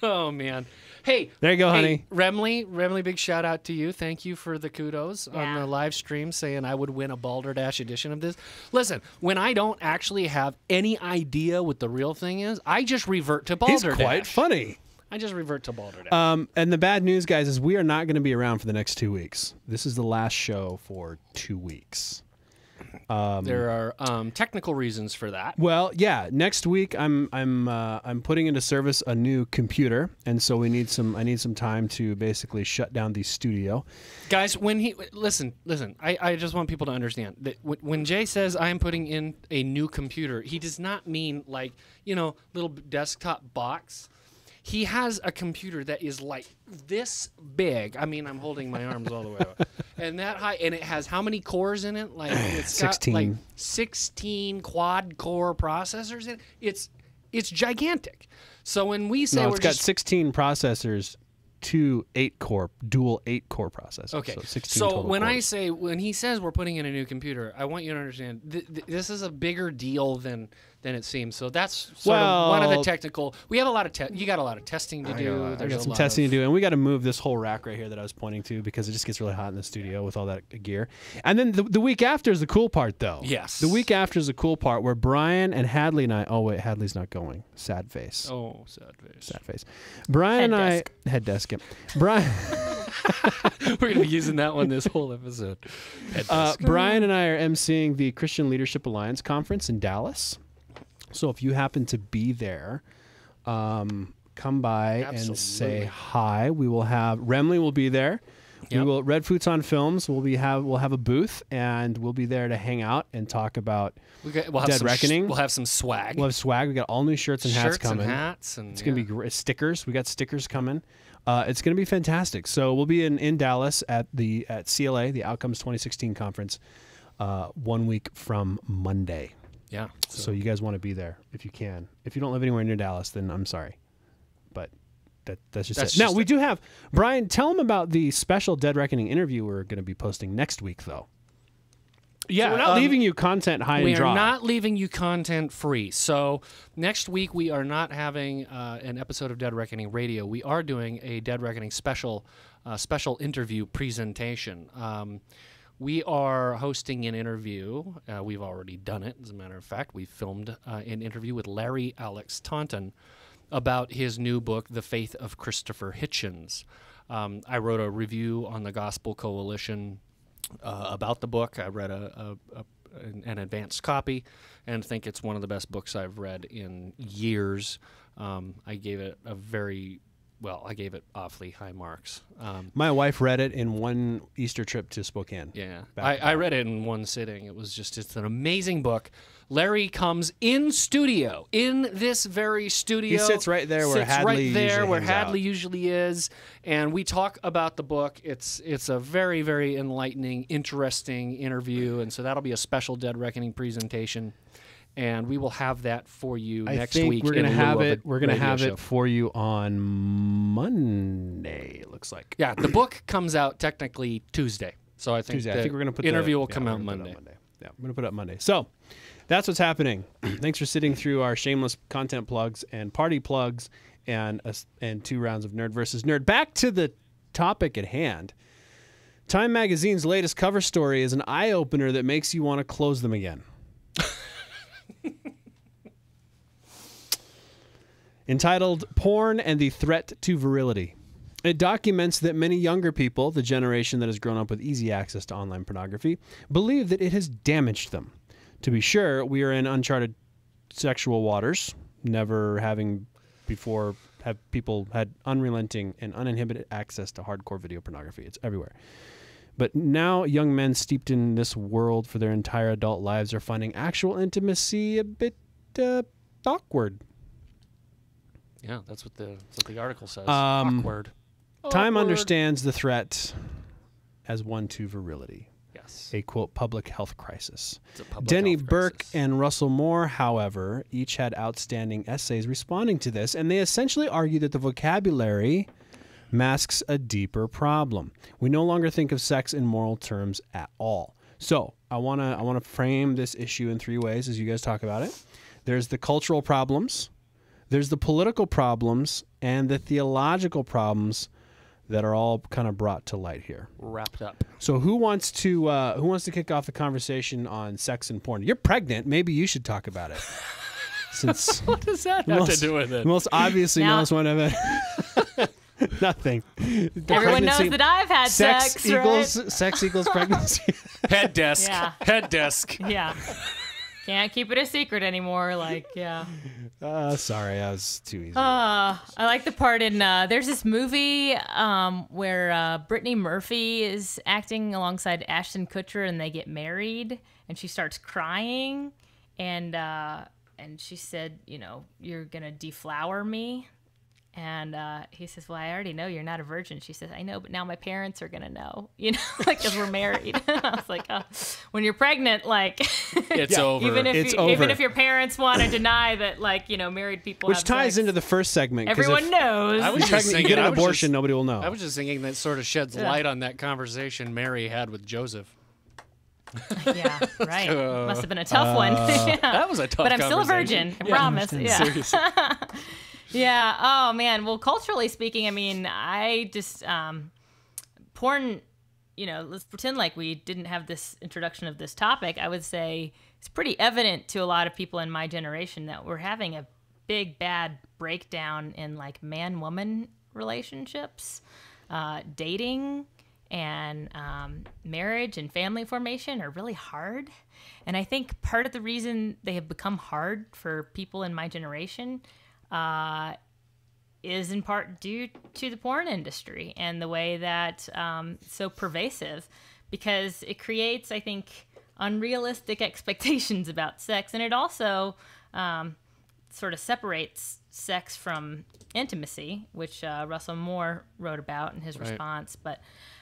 Oh, man. Hey. There you go, hey, honey. Remley, Remley, big shout out to you. Thank you for the kudos yeah. on the live stream saying I would win a Balderdash edition of this. Listen, when I don't actually have any idea what the real thing is, I just revert to Balderdash. It's quite funny. I just revert to Balderdash. Um, and the bad news, guys, is we are not going to be around for the next two weeks. This is the last show for two weeks. Um, there are um, technical reasons for that. Well, yeah. Next week, I'm I'm uh, I'm putting into service a new computer, and so we need some. I need some time to basically shut down the studio. Guys, when he listen, listen. I, I just want people to understand that when Jay says I'm putting in a new computer, he does not mean like you know little desktop box. He has a computer that is like this big. I mean, I'm holding my arms all the way up. And that high, and it has how many cores in it? Like it's sixteen. Got like sixteen quad core processors in it. It's it's gigantic. So when we say no, it's we're got just, sixteen processors, two eight core dual eight core processors. Okay, so, sixteen so total when cores. I say when he says we're putting in a new computer, I want you to understand th th this is a bigger deal than. Than it seems. So that's sort well, of one of the technical. We have a lot of te you got a lot of testing to do. I got, There's I got some testing to do, and we got to move this whole rack right here that I was pointing to because it just gets really hot in the studio with all that gear. And then the, the week after is the cool part, though. Yes. The week after is the cool part where Brian and Hadley and I. Oh wait, Hadley's not going. Sad face. Oh, sad face. Sad face. Brian head and desk. I head desk him. Brian. We're going to be using that one this whole episode. Uh, Brian and I are emceeing the Christian Leadership Alliance Conference in Dallas. So if you happen to be there, um, come by Absolutely. and say hi. We will have Remley will be there. Yep. We will Red Futon Films. We'll be have we'll have a booth and we'll be there to hang out and talk about we got, we'll Dead have some Reckoning. We'll have some swag. We'll have swag. We got all new shirts and shirts hats coming. And hats and it's yeah. gonna be great. Stickers. We got stickers coming. Uh, it's gonna be fantastic. So we'll be in in Dallas at the at C L A, the Outcomes twenty sixteen conference, uh, one week from Monday. Yeah. So. so you guys want to be there if you can. If you don't live anywhere near Dallas, then I'm sorry, but that that's just that's it. Just now we it. do have Brian. Tell them about the special Dead Reckoning interview we're going to be posting next week, though. Yeah, so we're not um, leaving you content high and dry. We are not leaving you content free. So next week we are not having uh, an episode of Dead Reckoning Radio. We are doing a Dead Reckoning special, uh, special interview presentation. Um, we are hosting an interview. Uh, we've already done it, as a matter of fact. We filmed uh, an interview with Larry Alex Taunton about his new book, The Faith of Christopher Hitchens. Um, I wrote a review on the Gospel Coalition uh, about the book. I read a, a, a, an advanced copy and think it's one of the best books I've read in years. Um, I gave it a very, well, I gave it awfully high marks. Um, My wife read it in one Easter trip to Spokane. Yeah, I, I read it in one sitting. It was just, it's an amazing book. Larry comes in studio, in this very studio. He sits right there where Hadley usually is. Sits right there where Hadley usually is, and we talk about the book. It's it's a very, very enlightening, interesting interview, and so that'll be a special Dead Reckoning presentation, and we will have that for you next week. We're going to have it. We're going to have it for you on Monday. It looks like. Yeah, the book comes out technically Tuesday, so I think the interview will come out Monday. Yeah, I'm going to put it up Monday. So. That's what's happening. Thanks for sitting through our shameless content plugs and party plugs and uh, and two rounds of Nerd versus Nerd. Back to the topic at hand. Time Magazine's latest cover story is an eye-opener that makes you want to close them again. Entitled Porn and the Threat to Virility. It documents that many younger people, the generation that has grown up with easy access to online pornography, believe that it has damaged them. To be sure, we are in uncharted sexual waters, never having before have people had unrelenting and uninhibited access to hardcore video pornography. It's everywhere. But now young men steeped in this world for their entire adult lives are finding actual intimacy a bit uh, awkward. Yeah, that's what the, that's what the article says. Um, awkward. Time awkward. Understands the threat as one to virility. A, quote, public health crisis. Public Denny health Burke crisis. and Russell Moore, however, each had outstanding essays responding to this, and they essentially argue that the vocabulary masks a deeper problem. We no longer think of sex in moral terms at all. So I want to I want to frame this issue in three ways as you guys talk about it. There's the cultural problems, there's the political problems, and the theological problems that are all kind of brought to light here. Wrapped up. So who wants to uh, who wants to kick off the conversation on sex and porn? You're pregnant. Maybe you should talk about it. Since what does that have most, to do with it? Most obviously now, knows one of it. Nothing. The Everyone knows that I've had sex. Sex equals right? sex equals pregnancy. Head desk. Yeah. Head desk. Yeah. Can't keep it a secret anymore. Like, yeah. Uh, sorry, that was too easy. Uh, I like the part in, uh, there's this movie um, where uh, Brittany Murphy is acting alongside Ashton Kutcher and they get married and she starts crying and, uh, and she said, you know, you're going to deflower me. And uh, he says, well, I already know you're not a virgin. She says, I know, but now my parents are going to know, you know, like, because we're married. I was like, oh, when you're pregnant, like, it's over. Even if it's you, over. Even if your parents want to deny that, like, you know, married people Which have ties sex, into the first segment. Everyone if, knows. I was just thinking, you get an abortion, just, nobody will know. I was just thinking that sort of sheds yeah. light on that conversation Mary had with Joseph. Yeah, right. Uh, Must have been a tough uh, one. yeah. That was a tough But I'm still a virgin, I yeah, promise. I yeah. Seriously. Yeah. Oh man. Well, culturally speaking, I mean, I just um, porn. You know, let's pretend like we didn't have this introduction of this topic. I would say it's pretty evident to a lot of people in my generation that we're having a big bad breakdown in like man-woman relationships, uh, dating, and um, marriage and family formation are really hard. And I think part of the reason they have become hard for people in my generation. Uh, is in part due to the porn industry and the way that um, it's so pervasive because it creates, I think, unrealistic expectations about sex. And it also um, sort of separates sex from intimacy, which uh, Russell Moore wrote about in his right. response. But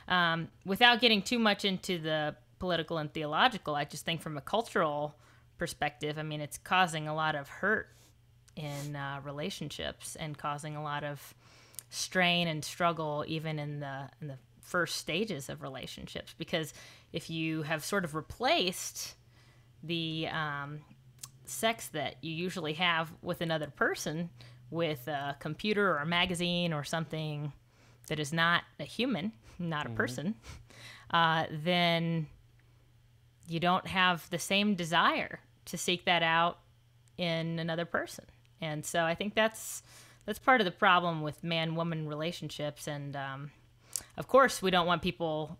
um, without getting too much into the political and theological, I just think from a cultural perspective, I mean, it's causing a lot of hurt in uh, relationships and causing a lot of strain and struggle even in the in the first stages of relationships because if you have sort of replaced the um, sex that you usually have with another person with a computer or a magazine or something that is not a human, not a mm-hmm. person, uh, then you don't have the same desire to seek that out in another person. And so I think that's that's part of the problem with man-woman relationships. And um, of course, we don't want people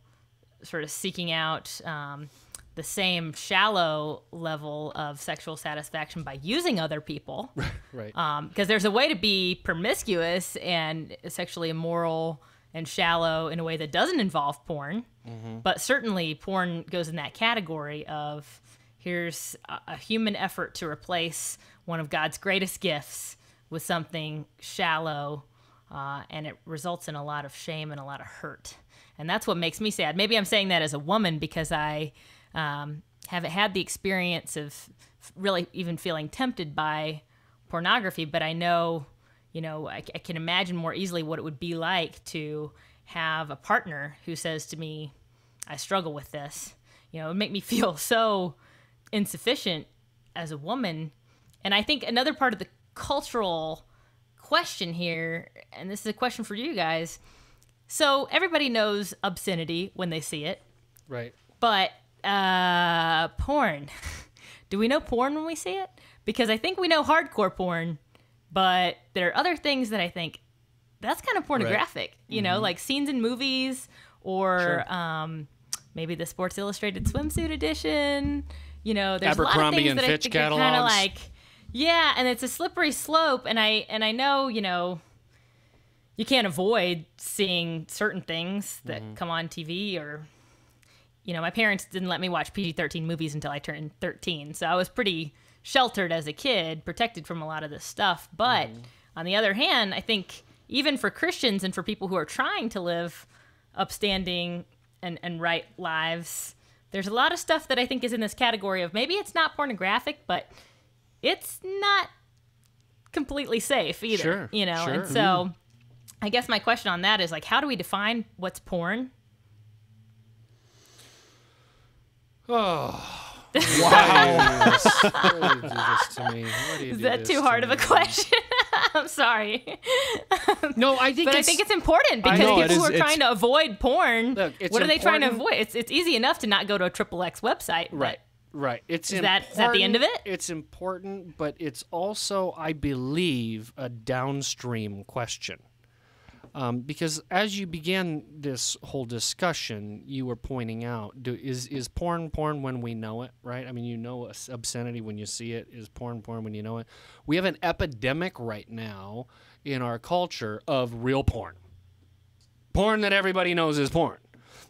sort of seeking out um, the same shallow level of sexual satisfaction by using other people. Right. Um, because there's a way to be promiscuous and sexually immoral and shallow in a way that doesn't involve porn. Mm-hmm. But certainly porn goes in that category of here's a, a human effort to replace one of God's greatest gifts with something shallow, uh, and it results in a lot of shame and a lot of hurt. And that's what makes me sad. Maybe I'm saying that as a woman because I um, haven't had the experience of really even feeling tempted by pornography, but I know, you know, I, I can imagine more easily what it would be like to have a partner who says to me, I struggle with this. You know, it would make me feel so insufficient as a woman. And I think another part of the cultural question here, and this is a question for you guys. So everybody knows obscenity when they see it. Right. But uh, porn. Do we know porn when we see it? Because I think we know hardcore porn, but there are other things that I think that's kind of pornographic. Right. You mm-hmm. know, like scenes in movies or sure. um, maybe the Sports Illustrated swimsuit edition. You know, there's a lot of things that I think are kind of like, yeah, and it's a slippery slope. And I and I know, you know, you can't avoid seeing certain things that mm-hmm. come on T V or, you know, my parents didn't let me watch P G thirteen movies until I turned thirteen. So I was pretty sheltered as a kid, protected from a lot of this stuff. But mm-hmm. on the other hand, I think even for Christians and for people who are trying to live upstanding and, and right lives, there's a lot of stuff that I think is in this category of maybe it's not pornographic, but it's not completely safe either, sure, you know? Sure. And so mm. I guess my question on that is like, how do we define what's porn? Oh, wow. Why do you do this to me? Why do you is that too hard to of me? a question? I'm sorry. No, I think, but it's, I think it's important because know, people is, who are trying to avoid porn, look, what are they trying to avoid? It's it's easy enough to not go to a Triple X website. Right, right. It's is that, is that the end of it? It's important, but it's also, I believe, a downstream question. Um, because as you began this whole discussion, you were pointing out, do, is, is porn porn when we know it, right? I mean, you know obscenity when you see it. Is porn porn when you know it? We have an epidemic right now in our culture of real porn. Porn that everybody knows is porn.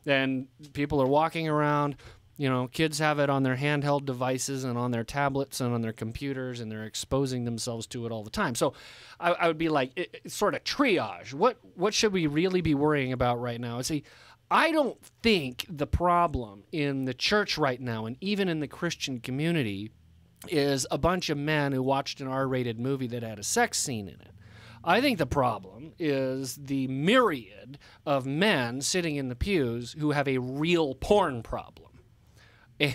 And people are walking around, you know, kids have it on their handheld devices and on their tablets and on their computers, and they're exposing themselves to it all the time. So I, I would be like, it, it's sort of triage. What what should we really be worrying about right now? See, I don't think the problem in the church right now and even in the Christian community is a bunch of men who watched an R rated movie that had a sex scene in it. I think the problem is the myriad of men sitting in the pews who have a real porn problem.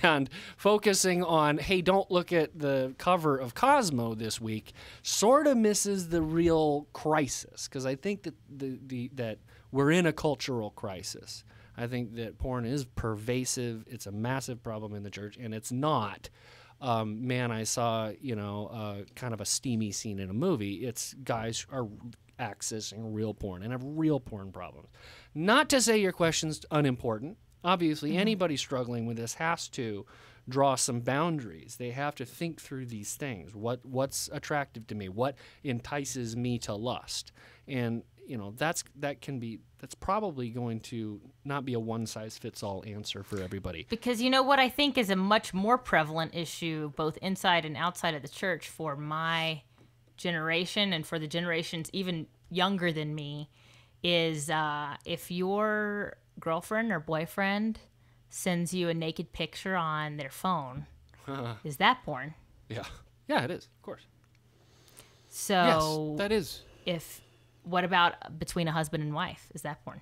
And focusing on, hey, don't look at the cover of Cosmo this week, sort of misses the real crisis. Because I think that, the, the, that we're in a cultural crisis. I think that porn is pervasive. It's a massive problem in the church. And it's not, um, man, I saw, you know, uh, kind of a steamy scene in a movie. It's guys are accessing real porn and have real porn problems. Not to say your question's unimportant. Obviously, mm-hmm. anybody struggling with this has to draw some boundaries. They have to think through these things. What what's attractive to me? What entices me to lust? And you know, that's that can be that's probably going to not be a one size fits all answer for everybody. Because you know what I think is a much more prevalent issue both inside and outside of the church for my generation and for the generations even younger than me is uh, if you're girlfriend or boyfriend sends you a naked picture on their phone. Uh, is that porn? Yeah. Yeah, it is. Of course. So yes, that is. If what about between a husband and wife? Is that porn?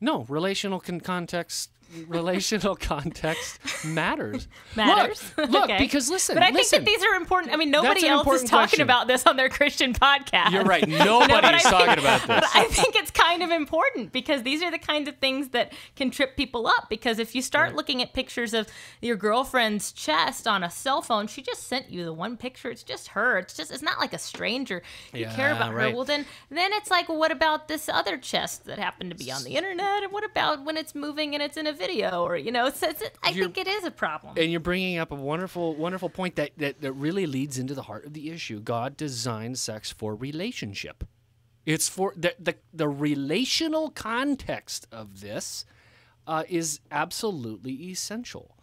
No, relational con context relational context matters. Matters. Look, look okay. because listen, But I listen, think that these are important. I mean, nobody else is talking question. about this on their Christian podcast. You're right. Nobody no, is talking think, about this. But I think it's kind of important because these are the kinds of things that can trip people up. Because if you start right. looking at pictures of your girlfriend's chest on a cell phone, she just sent you the one picture. It's just her. It's just, it's not like a stranger. You yeah, care about right. her. Well, then, then it's like, well, what about this other chest that happened to be on the internet? And what about when it's moving and it's in a video, or you know, it's, it's, I you're, think it is a problem. And you're bringing up a wonderful, wonderful point that, that that really leads into the heart of the issue. God designed sex for relationship. It's for the the, the relational context of this uh, is absolutely essential.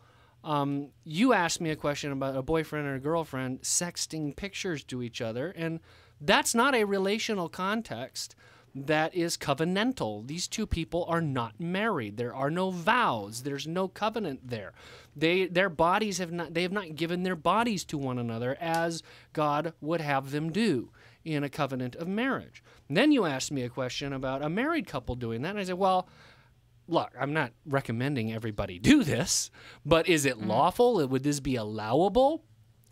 Um, you asked me a question about a boyfriend or a girlfriend sexting pictures to each other, and that's not a relational context. That is covenantal. These two people are not married. There are no vows. There's no covenant there. They their bodies have not they have not given their bodies to one another as God would have them do in a covenant of marriage. And then you asked me a question about a married couple doing that, and I said, well, look, I'm not recommending everybody do this, but is it mm-hmm. lawful? Would this be allowable?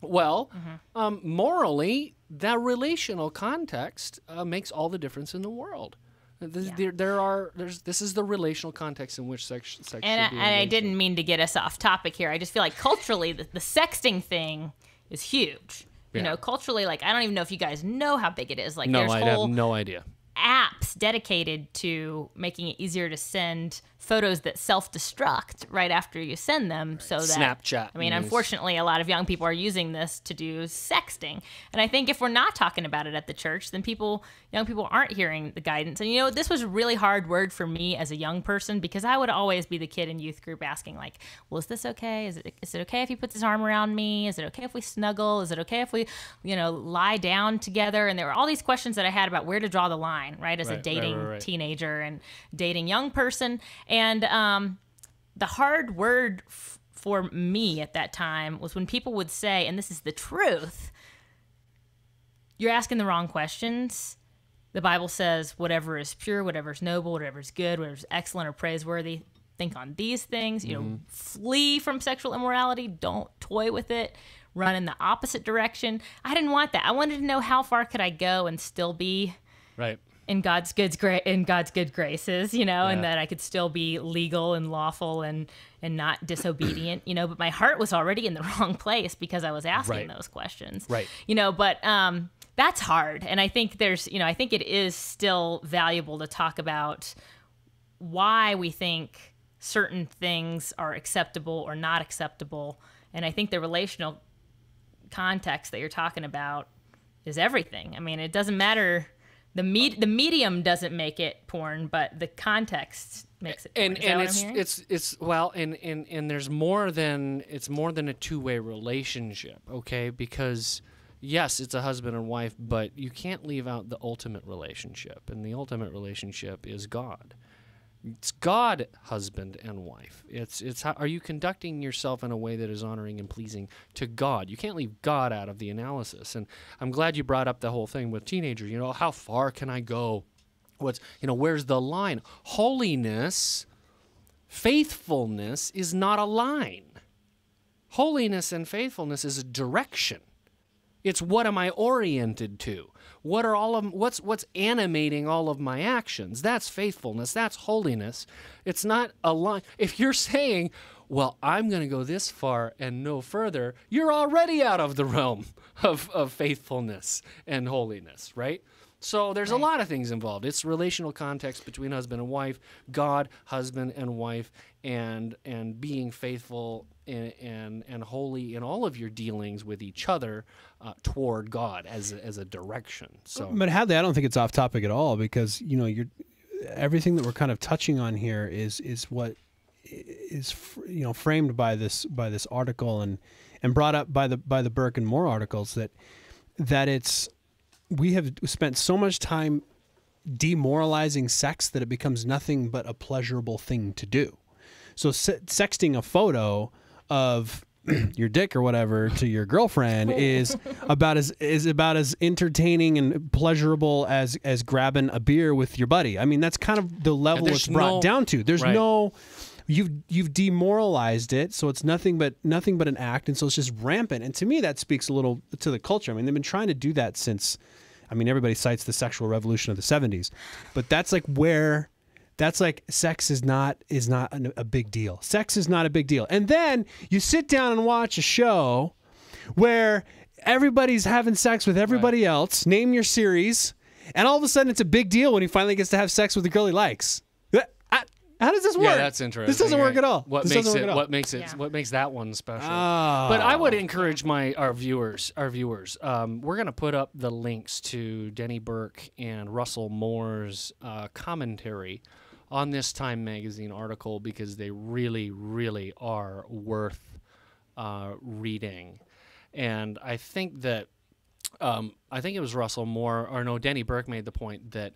Well, mm-hmm. um, morally, that relational context uh, makes all the difference in the world. This, yeah. there, there are. There's. This is the relational context in which sex. sex and should be I, and I didn't mean to get us off topic here. I just feel like culturally, the, the sexting thing is huge. Yeah. You know, culturally, like I don't even know if you guys know how big it is. Like, no, there's I whole have no idea. Apps dedicated to making it easier to send photos that self-destruct right after you send them. Right. So that Snapchat. I mean, news. Unfortunately, a lot of young people are using this to do sexting. And I think if we're not talking about it at the church, then people, young people aren't hearing the guidance. And you know, this was a really hard word for me as a young person because I would always be the kid in youth group asking like, well, is this okay? Is it, is it okay if he puts his arm around me? Is it okay if we snuggle? Is it okay if we, you know, lie down together? And there were all these questions that I had about where to draw the line, right? As right, a dating right, right, right. teenager and dating young person. And um, the hard word f for me at that time was when people would say, and this is the truth, you're asking the wrong questions. The Bible says whatever is pure, whatever is noble, whatever is good, whatever is excellent or praiseworthy, think on these things. You mm-hmm. know, flee from sexual immorality. Don't toy with it. Run in the opposite direction. I didn't want that. I wanted to know how far could I go and still be right. in God's good in God's good graces, you know, yeah. and that I could still be legal and lawful and and not disobedient, you know. But my heart was already in the wrong place because I was asking right. those questions, right? You know, but um, that's hard. And I think there's, you know, I think it is still valuable to talk about why we think certain things are acceptable or not acceptable. And I think the relational context that you're talking about is everything. I mean, it doesn't matter. The med the medium doesn't make it porn, but the context makes it. Porn. And and it's it's it's well, and and and there's more than it's more than a two-way relationship, okay? Because yes, it's a husband and wife, but you can't leave out the ultimate relationship, and the ultimate relationship is God. It's God, husband and wife. It's it's how, are you conducting yourself in a way that is honoring and pleasing to God? You can't leave God out of the analysis. And I'm glad you brought up the whole thing with teenagers. You know, how far can I go? What's you know, where's the line? Holiness, faithfulness is not a line. Holiness and faithfulness is a direction. It's what am I oriented to? What are all of what's what's animating all of my actions? That's faithfulness. That's holiness. It's not a line. If you're saying, "Well, I'm going to go this far and no further," you're already out of the realm of of faithfulness and holiness, right? So there's right. a lot of things involved. It's relational context between husband and wife, God, husband and wife, and and being faithful and and, and holy in all of your dealings with each other uh, toward God as a, as a direction. So, but Hadley, I don't think it's off topic at all because you know you're everything that we're kind of touching on here is is what is you know framed by this by this article and and brought up by the by the Burke and Moore articles that that it's. We have spent so much time demoralizing sex that it becomes nothing but a pleasurable thing to do. So se sexting a photo of your dick or whatever to your girlfriend is about as is about as entertaining and pleasurable as as grabbing a beer with your buddy. I mean, that's kind of the level it's brought down to. There's no you've you've demoralized it, so it's nothing but nothing but an act, and so it's just rampant. And to me, that speaks a little to the culture. I mean, they've been trying to do that since. I mean, everybody cites the sexual revolution of the seventies, but that's like where. That's like sex is not is not a big deal. Sex is not a big deal. And then you sit down and watch a show where everybody's having sex with everybody right. else. Name your series, and all of a sudden it's a big deal when he finally gets to have sex with the girl he likes. I, how does this work? Yeah, that's interesting. This doesn't work at all. What this makes it? What makes it? Yeah. What makes that one special? Oh. But I would encourage my our viewers. Our viewers. Um, we're gonna put up the links to Denny Burke and Russell Moore's uh, commentary on this Time Magazine article, because they really, really are worth uh, reading. And I think that, um, I think it was Russell Moore, or no, Denny Burke made the point that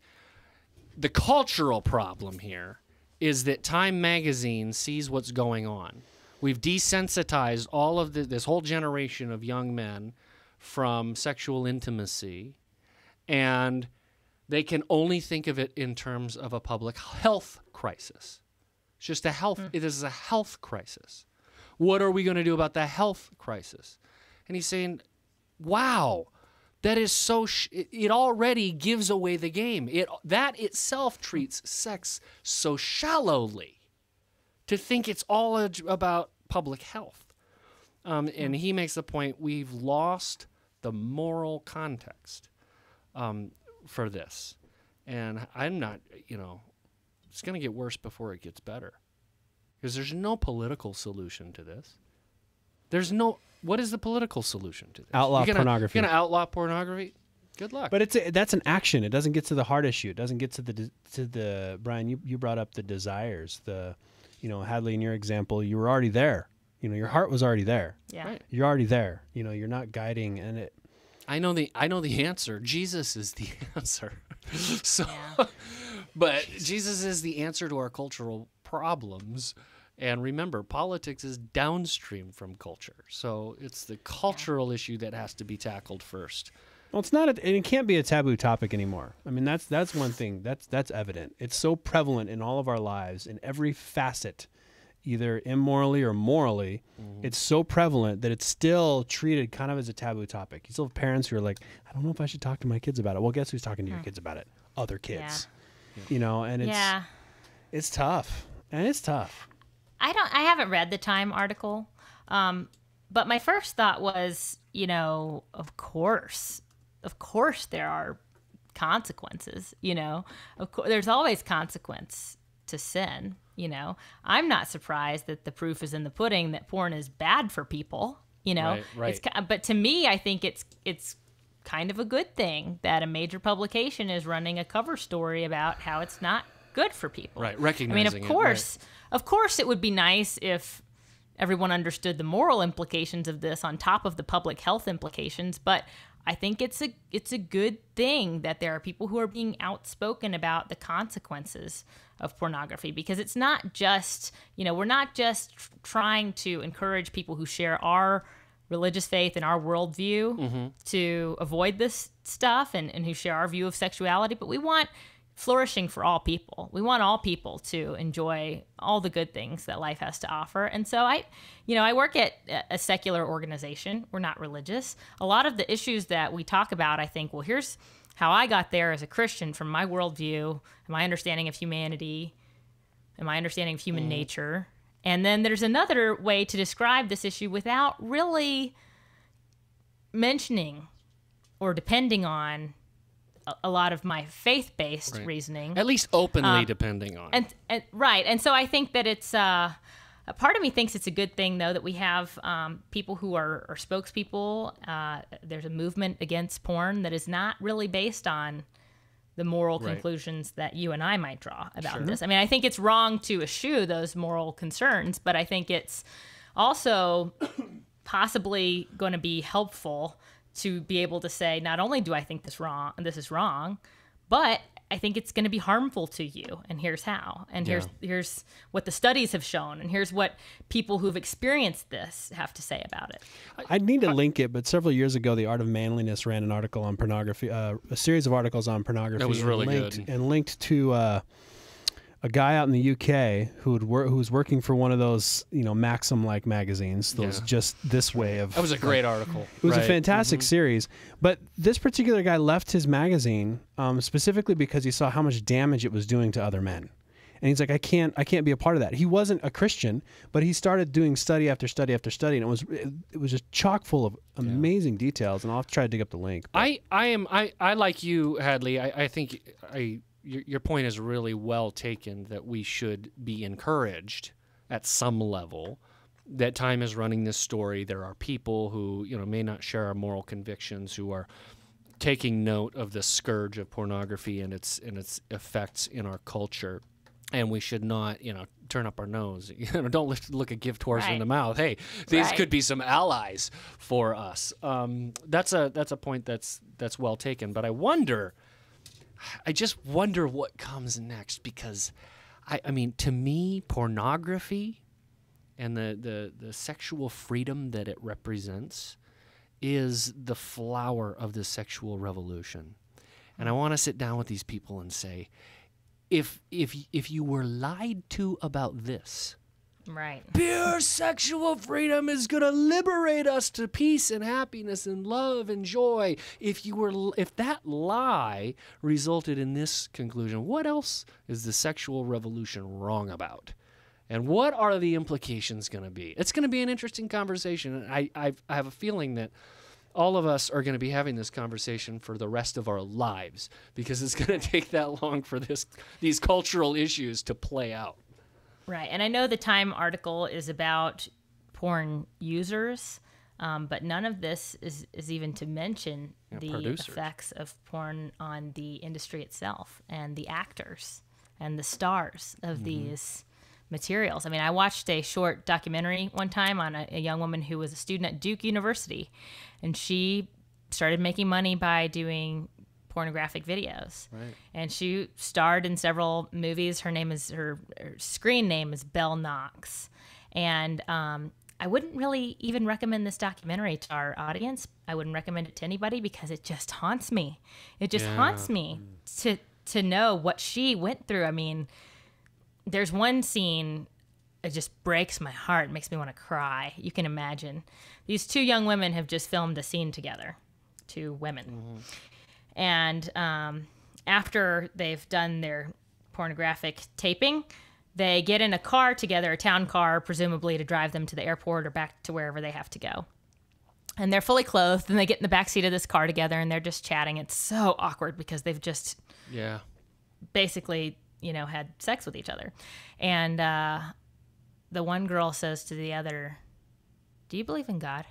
the cultural problem here is that Time Magazine sees what's going on. We've desensitized all of the, this whole generation of young men from sexual intimacy, and they can only think of it in terms of a public health crisis. It's just a health, mm. it is a health crisis. What are we going to do about the health crisis? And he's saying, wow, that is so, sh it already gives away the game. It, that itself treats sex so shallowly to think it's all about public health. Um, and he makes the point, we've lost the moral context. Um, for this. And I'm not, you know, it's going to get worse before it gets better. Because there's no political solution to this. There's no, what is the political solution to this? Outlaw you're gonna, pornography. You're going to outlaw pornography? Good luck. But it's a, that's an action. It doesn't get to the heart issue. It doesn't get to the, to the, Brian, you, you brought up the desires, the, you know, Hadley, in your example, you were already there. You know, your heart was already there. Yeah. Right. You're already there. You know, you're not guiding and it, I know the I know the answer. Jesus is the answer. So, but Jesus is the answer to our cultural problems. And remember, politics is downstream from culture. So it's the cultural issue that has to be tackled first. Well, it's not. A, it can't be a taboo topic anymore. I mean, that's that's one thing. That's that's evident. It's so prevalent in all of our lives, in every facet, either immorally or morally, mm. it's so prevalent that it's still treated kind of as a taboo topic. You still have parents who are like, I don't know if I should talk to my kids about it. Well, guess who's talking to your kids about it? Other kids. Yeah. You know, and it's yeah. it's tough. And it's tough. I don't I haven't read the Time article. Um, but my first thought was, you know, of course. Of course there are consequences, you know. Of course there's always consequence to sin. You know, I'm not surprised that the proof is in the pudding that porn is bad for people, you know, right, right. It's, but to me, I think it's, it's kind of a good thing that a major publication is running a cover story about how it's not good for people. Right. Recognizing I mean, of course, it, right. of course it would be nice if everyone understood the moral implications of this on top of the public health implications. But I think it's a, it's a good thing that there are people who are being outspoken about the consequences of pornography, because it's not just, you know, we're not just trying to encourage people who share our religious faith and our worldview mm-hmm. to avoid this stuff and, and who share our view of sexuality, but we want flourishing for all people. We want all people to enjoy all the good things that life has to offer. And so I, you know, I work at a secular organization. We're not religious. A lot of the issues that we talk about, I think, well, here's how I got there as a Christian from my worldview and my understanding of humanity and my understanding of human mm. nature. And then there's another way to describe this issue without really mentioning or depending on a lot of my faith-based right. reasoning, at least openly, uh, depending on and, and right. And so I think that it's uh, a part of me thinks it's a good thing, though, that we have um, people who are, are spokespeople. Uh, there's a movement against porn that is not really based on the moral right. conclusions that you and I might draw about sure. this. I mean, I think it's wrong to eschew those moral concerns, but I think it's also possibly going to be helpful to be able to say, not only do I think this wrong, this is wrong, but I think it's going to be harmful to you, and here's how, and yeah. here's here's what the studies have shown, and here's what people who've experienced this have to say about it. I need to link it, but several years ago, The Art of Manliness ran an article on pornography, uh, a series of articles on pornography. That was really and linked, good. And linked to uh, a guy out in the U K who would wor who was working for one of those, you know, Maxim-like magazines, those yeah. just this way of... That was a great like, article. It was right. a fantastic mm-hmm. series. But this particular guy left his magazine um, specifically because he saw how much damage it was doing to other men. And he's like, I can't, I can't be a part of that. He wasn't a Christian, but he started doing study after study after study, and it was, it, it was just chock full of amazing yeah. details. And I'll have to try to dig up the link. But. I, I am, I, I like you, Hadley. I, I think I, your, your point is really well taken. That we should be encouraged at some level. That Time is running this story. There are people who, you know, may not share our moral convictions, who are taking note of the scourge of pornography and its and its effects in our culture. And we should not, you know, turn up our nose. You know, don't lift, look a gift horse right. in the mouth. Hey, these right. could be some allies for us. Um, that's a that's a point that's that's well taken. But I wonder, I just wonder what comes next, because, I, I mean, to me, pornography and the, the the sexual freedom that it represents is the flower of the sexual revolution. And I want to sit down with these people and say, If if if you were lied to about this, right? Pure sexual freedom is gonna liberate us to peace and happiness and love and joy. If you were, if that lie resulted in this conclusion, what else is the sexual revolution wrong about? And what are the implications gonna be? It's gonna be an interesting conversation, and I I've, I have a feeling that all of us are going to be having this conversation for the rest of our lives, because it's going to take that long for this these cultural issues to play out. Right. And I know the Time article is about porn users, um, but none of this is, is even to mention yeah, the producers. effects of porn on the industry itself and the actors and the stars of mm-hmm. these materials. I mean, I watched a short documentary one time on a, a young woman who was a student at Duke University, and she started making money by doing pornographic videos. Right. And she starred in several movies. Her name is her, her screen name is Belle Knox. And um, I wouldn't really even recommend this documentary to our audience. I wouldn't recommend it to anybody, because it just haunts me. It just yeah. haunts me to to know what she went through. I mean, there's one scene that just breaks my heart, makes me want to cry. You can imagine. These two young women have just filmed a scene together, two women. Mm-hmm. And um, after they've done their pornographic taping, they get in a car together, a town car, presumably to drive them to the airport or back to wherever they have to go. And they're fully clothed, and they get in the backseat of this car together, and they're just chatting. It's so awkward, because they've just yeah, basically... you know, had sex with each other. And uh, the one girl says to the other, "Do you believe in God?"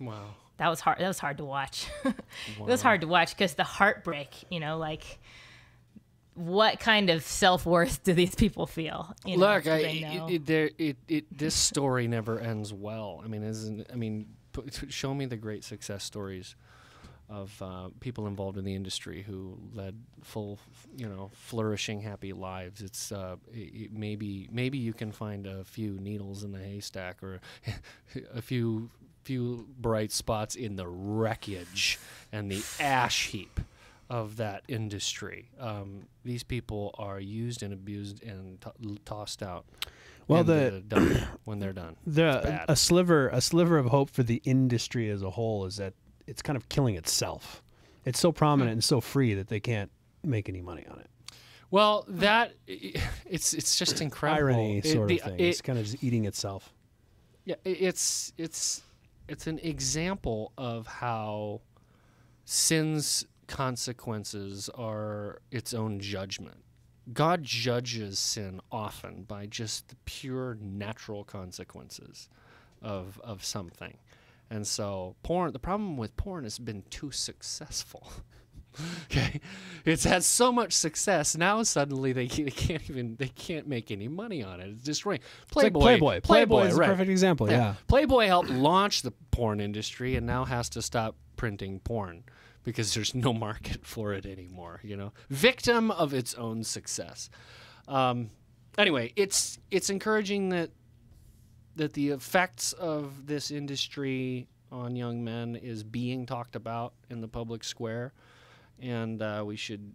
Wow. That was hard. That was hard to watch. Wow. It was hard to watch, because the heartbreak, you know, like what kind of self-worth do these people feel? You know, Look, I, it, it, there, it, it, this story never ends well. I mean, isn't, I mean, show me the great success stories of uh, people involved in the industry who led full, you know, flourishing, happy lives. It's uh, it, it maybe maybe you can find a few needles in the haystack, or a few few bright spots in the wreckage and the ash heap of that industry. Um, these people are used and abused and t tossed out. Well, the, the done when they're done, the a sliver a sliver of hope for the industry as a whole is that it's kind of killing itself. It's so prominent and so free that they can't make any money on it. Well, that it's it's just incredible. Irony sort it, of the, thing. It, it's kind of just eating itself. Yeah, it's it's it's an example of how sin's consequences are its own judgment. God judges sin often by just the pure natural consequences of of something. And so porn, the problem with porn has been too successful. Okay, it's had so much success, now suddenly they, they can't even they can't make any money on it. It's destroying. Playboy, like Playboy, Playboy is right. a perfect example. Yeah. yeah, Playboy helped launch the porn industry, and now has to stop printing porn because there's no market for it anymore. You know, victim of its own success. Um, anyway, it's it's encouraging that. that the effects of this industry on young men is being talked about in the public square, and uh, we should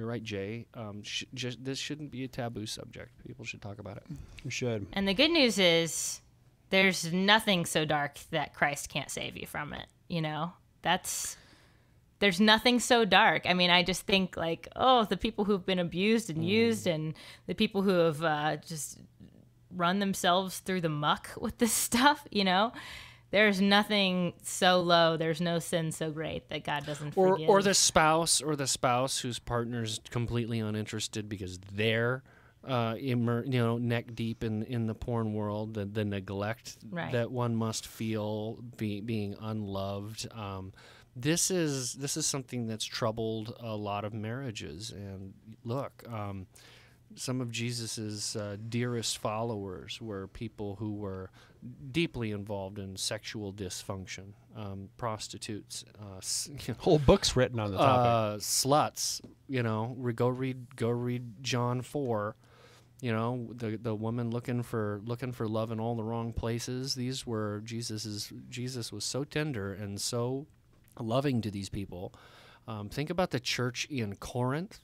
You're right, Jay. Um, sh just, this shouldn't be a taboo subject. People should talk about it. You should. And the good news is there's nothing so dark that Christ can't save you from it. You know, that's there's nothing so dark. I mean, I just think like, oh, the people who've been abused and mm. used and the people who have uh, just run themselves through the muck with this stuff, you know. There's nothing so low, there's no sin so great that God doesn't or, forgive. Or the spouse or the spouse whose partner's completely uninterested because they're uh, immer you know, neck deep in, in the porn world, the, the neglect right. that one must feel be, being unloved. Um, this is this is something that's troubled a lot of marriages. And look, um, some of Jesus's uh, dearest followers were people who were deeply involved in sexual dysfunction, um, prostitutes, uh, you know, whole books written on the topic, uh, sluts. You know, re go read, go read John four. You know, the the woman looking for looking for love in all the wrong places. These were Jesus's. Jesus was so tender and so loving to these people. Um, think about the church in Corinth.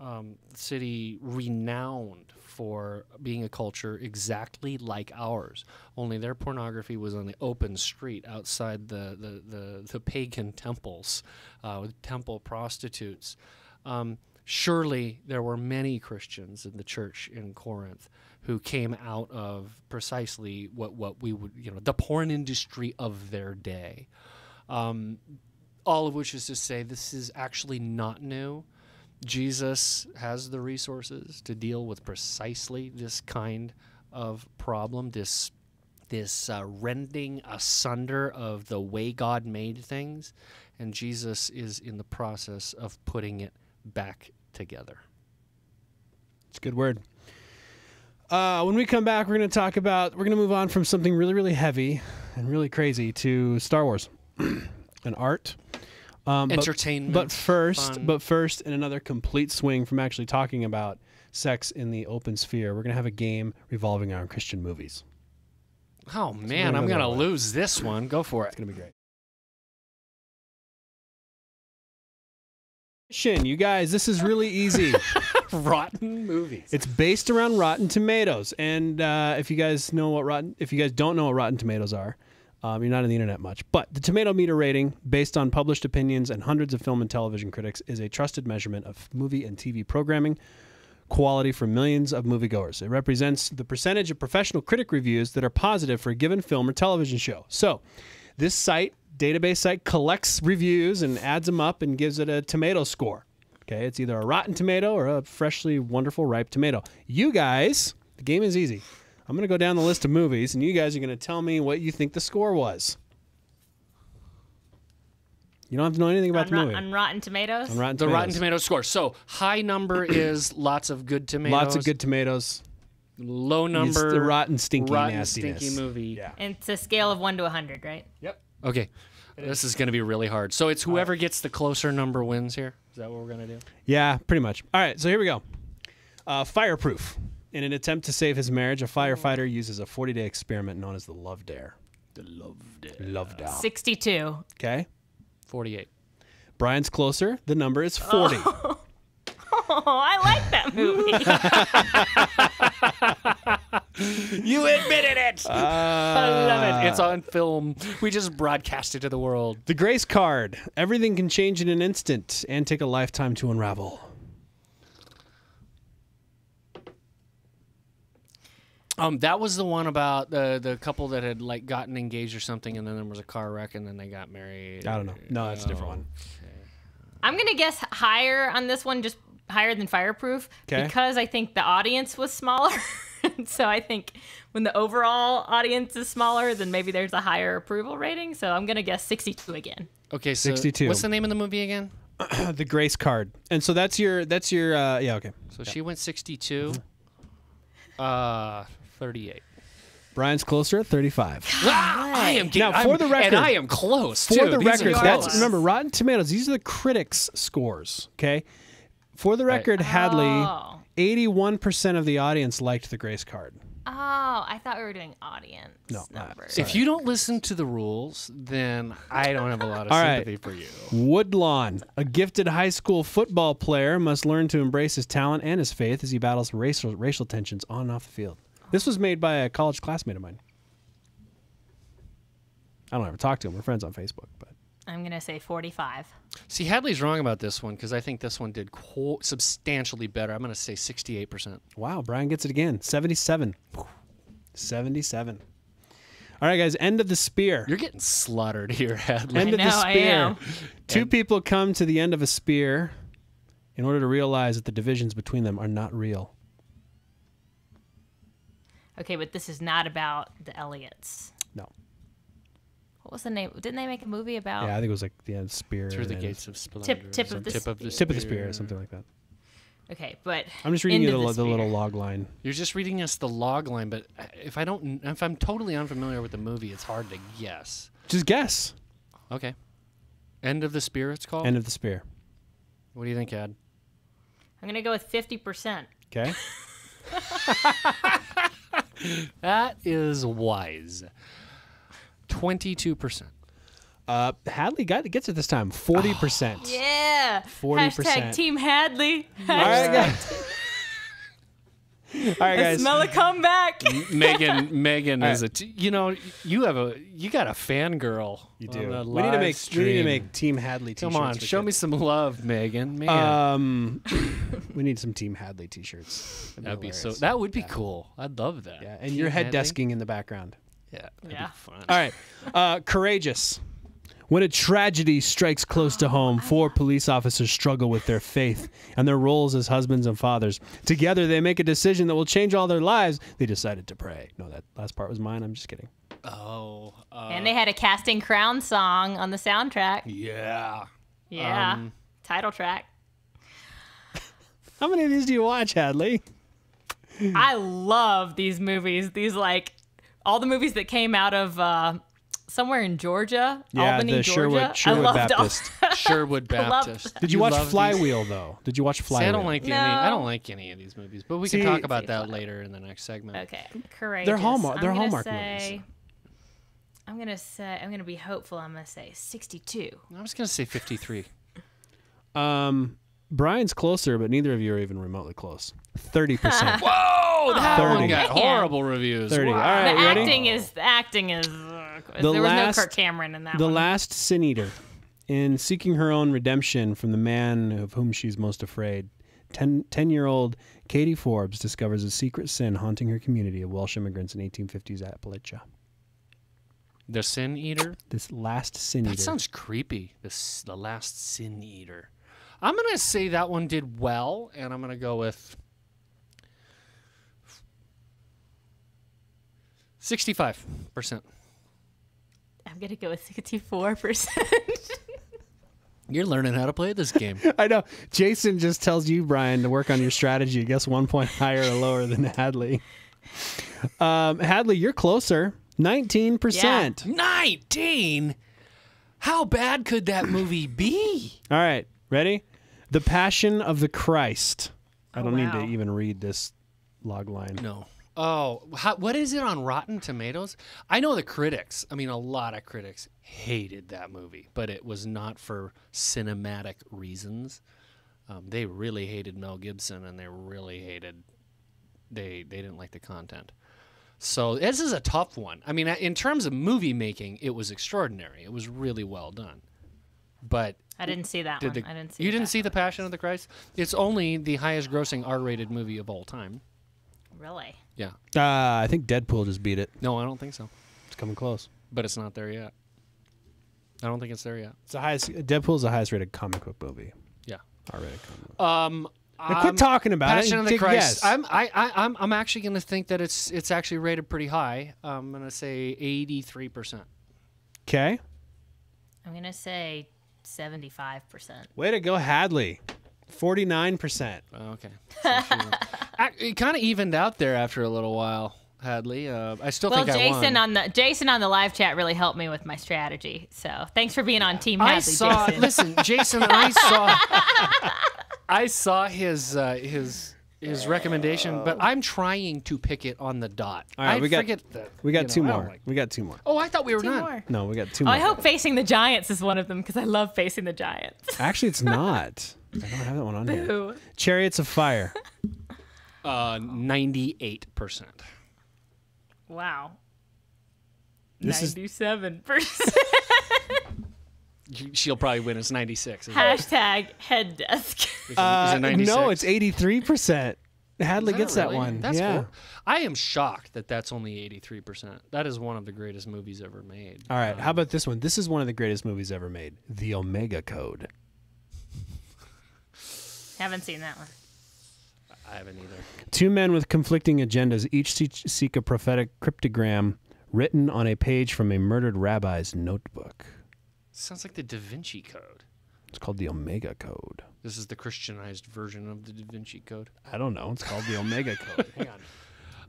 Um, city renowned for being a culture exactly like ours, only their pornography was on the open street outside the, the, the, the pagan temples uh, with temple prostitutes. Um, surely there were many Christians in the church in Corinth who came out of precisely what, what we would, you know, the porn industry of their day. Um, all of which is to say this is actually not new. Jesus has the resources to deal with precisely this kind of problem, this this uh, rending asunder of the way God made things, and Jesus is in the process of putting it back together. It's a good word. Uh, when we come back, we're going to talk about, we're going to move on from something really, really heavy and really crazy to Star Wars and art. Um, Entertainment. But, but first, fun. but first, in another complete swing from actually talking about sex in the open sphere, we're going to have a game revolving around Christian movies. Oh, man, I'm going to lose this one. Go for it. It's going to be great. You guys, this is really easy. Rotten movies. It's based around Rotten Tomatoes. And uh, if you guys know what Rotten, if you guys don't know what Rotten Tomatoes are, Um, you're not on the internet much, but the tomato meter rating, based on published opinions and hundreds of film and television critics, is a trusted measurement of movie and T V programming quality for millions of moviegoers. It represents the percentage of professional critic reviews that are positive for a given film or television show. So this site, database site, collects reviews and adds them up and gives it a tomato score. Okay, it's either a rotten tomato or a freshly wonderful ripe tomato. You guys, the game is easy. I'm going to go down the list of movies, and you guys are going to tell me what you think the score was. You don't have to know anything about on the movie. On Rotten Tomatoes? On Rotten Tomatoes. The Rotten Tomatoes score. So high number is lots of good tomatoes. Lots of good tomatoes. Low number. It's the rotten, stinky rotten, nastiness. Stinky movie. Yeah. And it's a scale of one to a hundred, right? Yep. Okay. This is going to be really hard. So it's whoever right. gets the closer number wins here. Is that what we're going to do? Yeah, pretty much. All right, so here we go. Uh, Fireproof. In an attempt to save his marriage, a firefighter uses a forty-day experiment known as the Love Dare. The Love Dare. Love Dare. sixty-two. Okay. forty-eight. Brian's closer. The number is forty. Oh, oh I like that movie. You admitted it. Uh, I love it. It's on film. We just broadcast it to the world. The Grace Card. Everything can change in an instant and take a lifetime to unravel. Um, that was the one about the the couple that had like gotten engaged or something, and then there was a car wreck, and then they got married. I don't know. No, that's oh. a different one. Okay. I'm gonna guess higher on this one, just higher than Fireproof, okay. because I think the audience was smaller. So I think when the overall audience is smaller, then maybe there's a higher approval rating. So I'm gonna guess sixty-two again. Okay, so sixty-two. What's the name of the movie again? The Grace Card. And so that's your that's your uh, yeah okay. So yeah. She went sixty-two. uh. thirty-eight. Brian's closer at thirty-five. Ah, I am getting, now, for I'm, the record, and I am close. For too. the these record, that's, remember Rotten Tomatoes. These are the critics' scores. Okay. For the record, right. Hadley, eighty-one percent of the audience liked the Grace Card. Oh, I thought we were doing audience no, numbers. If you don't listen to the rules, then I don't have a lot of sympathy right. for you. Woodlawn. A gifted high school football player must learn to embrace his talent and his faith as he battles racial, racial tensions on and off the field. This was made by a college classmate of mine. I don't ever talk to him. We're friends on Facebook, but I'm going to say forty-five. See, Hadley's wrong about this one because I think this one did quite substantially better. I'm going to say sixty-eight percent. Wow, Brian gets it again. seventy-seven. seventy-seven. All right, guys, End of the Spear. You're getting slaughtered here, Hadley. End I of know, the Spear. I am. Two and people come to the end of a spear in order to realize that the divisions between them are not real. Okay, but this is not about the Elliots. No. What was the name? Didn't they make a movie about? Yeah, I think it was like the end of Spear. Through the Gates of Splendor. Tip, tip, of the, tip of the Spear. Tip of the Spear or something like that. Okay, but I'm just reading you the, the, the little log line. You're just reading us the log line, but if I don't, if I'm totally unfamiliar with the movie, it's hard to guess. Just guess. Okay. End of the Spear, it's called? End of the Spear. What do you think, Ad? I'm going to go with fifty percent. Okay. That is wise. Twenty-two percent. Uh, Hadley got gets it this time. Forty oh, percent. Yeah. Forty percent. Hashtag Team Hadley. Hashtag All right, guys. All right, guys. I smell a comeback. Megan, Megan right. is a. T you know, you have a. You got a fangirl. You do. On the we need to make. Stream. We need to make Team Hadley t-shirts. Come on, show me some love, Megan. Man. Um, we need some Team Hadley t-shirts. That'd, That'd be, be so. That would be yeah. cool. I'd love that. Yeah, and Team your head Hadley? Desking in the background. Yeah. yeah. Fun. All right. Uh, Courageous. When a tragedy strikes close to home, four police officers struggle with their faith and their roles as husbands and fathers. Together, they make a decision that will change all their lives. They decided to pray. No, that last part was mine. I'm just kidding. Oh. Uh, and they had a Casting Crown song on the soundtrack. Yeah. Yeah. Um, Title track. How many of these do you watch, Hadley? I love these movies. These, like... All the movies that came out of uh, somewhere in Georgia, yeah, Albany, the Georgia. Sherwood, Sherwood I loved Baptist. Sherwood Baptist. Did you, you watch Flywheel these? Though? Did you watch Flywheel? See, I don't like no. any. I don't like any of these movies, but we see, can talk about that later in the next segment. Okay, Courageous. They're Hallmark. They're Hallmark say, movies. I'm gonna say. I'm gonna be hopeful. I'm gonna say sixty-two. I was gonna say fifty-three. um, Brian's closer, but neither of you are even remotely close. Thirty percent. Whoa. Oh, that thirty. One got horrible reviews. thirty. Wow. All right, the ready? acting is the acting is. Uh, the there last, was no Kirk Cameron in that. The one. last sin eater, in seeking her own redemption from the man of whom she's most afraid, ten, ten-year-old Katie Forbes discovers a secret sin haunting her community of Welsh immigrants in eighteen fifties Appalachia. The sin eater. This last sin that eater. That sounds creepy. This the last sin eater. I'm gonna say that one did well, and I'm gonna go with. Sixty-five percent. I'm gonna go with sixty-four percent. You're learning how to play this game. I know. Jason just tells you, Brian, to work on your strategy. Guess one point higher or lower than Hadley. Um, Hadley, you're closer. Nineteen percent. Yeah. Nineteen. How bad could that movie be? All right, ready? The Passion of the Christ. I don't oh, wow. need to even read this log line. No. Oh, how, what is it on Rotten Tomatoes? I know the critics, I mean, a lot of critics hated that movie, but it was not for cinematic reasons. Um, they really hated Mel Gibson, and they really hated, they, they didn't like the content. So this is a tough one. I mean, in terms of movie making, it was extraordinary. It was really well done. But I didn't see that did one. The, I didn't see you didn't see one. The Passion of the Christ? It's only the highest grossing R rated movie of all time. Really? Yeah. Uh, I think Deadpool just beat it. No, I don't think so. It's coming close. But it's not there yet. I don't think it's there yet. It's the highest. Deadpool's the highest rated comic book movie. Yeah. R rated comic book. Um, now quit talking about Passion it. Passion of the Christ. Yes. I'm, I, I, I'm, I'm actually going to think that it's it's actually rated pretty high. I'm going to say eighty-three percent. Okay. I'm going to say seventy-five percent. Way to go, Hadley. forty-nine percent. Oh, okay. So it kind of evened out there after a little while, Hadley. Uh, I still well, think Jason I won. on the Jason on the live chat really helped me with my strategy. So thanks for being on Team Hadley. I saw. Jason. Listen, Jason, I saw. I saw his uh, his his recommendation, uh, but I'm trying to pick it on the dot. All right, I we got the, we got two know, more. Like, we got two more. Oh, I thought we were two not. More. No, we got two oh, more. I hope Facing the Giants is one of them because I love Facing the Giants. Actually, it's not. I don't have that one on Boo. Here. Chariots of Fire. Uh, ninety-eight percent. Wow. This ninety-seven percent. She'll probably win. It's ninety-six. Hashtag it? Head desk. Uh, no, it's eighty-three percent. Hadley gets really? That one. That's yeah. cool. I am shocked that that's only eighty-three percent. That is one of the greatest movies ever made. All right. Um, how about this one? This is one of the greatest movies ever made. The Omega Code. Haven't seen that one. I haven't either. Two men with conflicting agendas each seek a prophetic cryptogram written on a page from a murdered rabbi's notebook. Sounds like the Da Vinci Code. It's called the Omega Code. This is the Christianized version of the Da Vinci Code. I don't know. It's called the Omega Code. Hang on.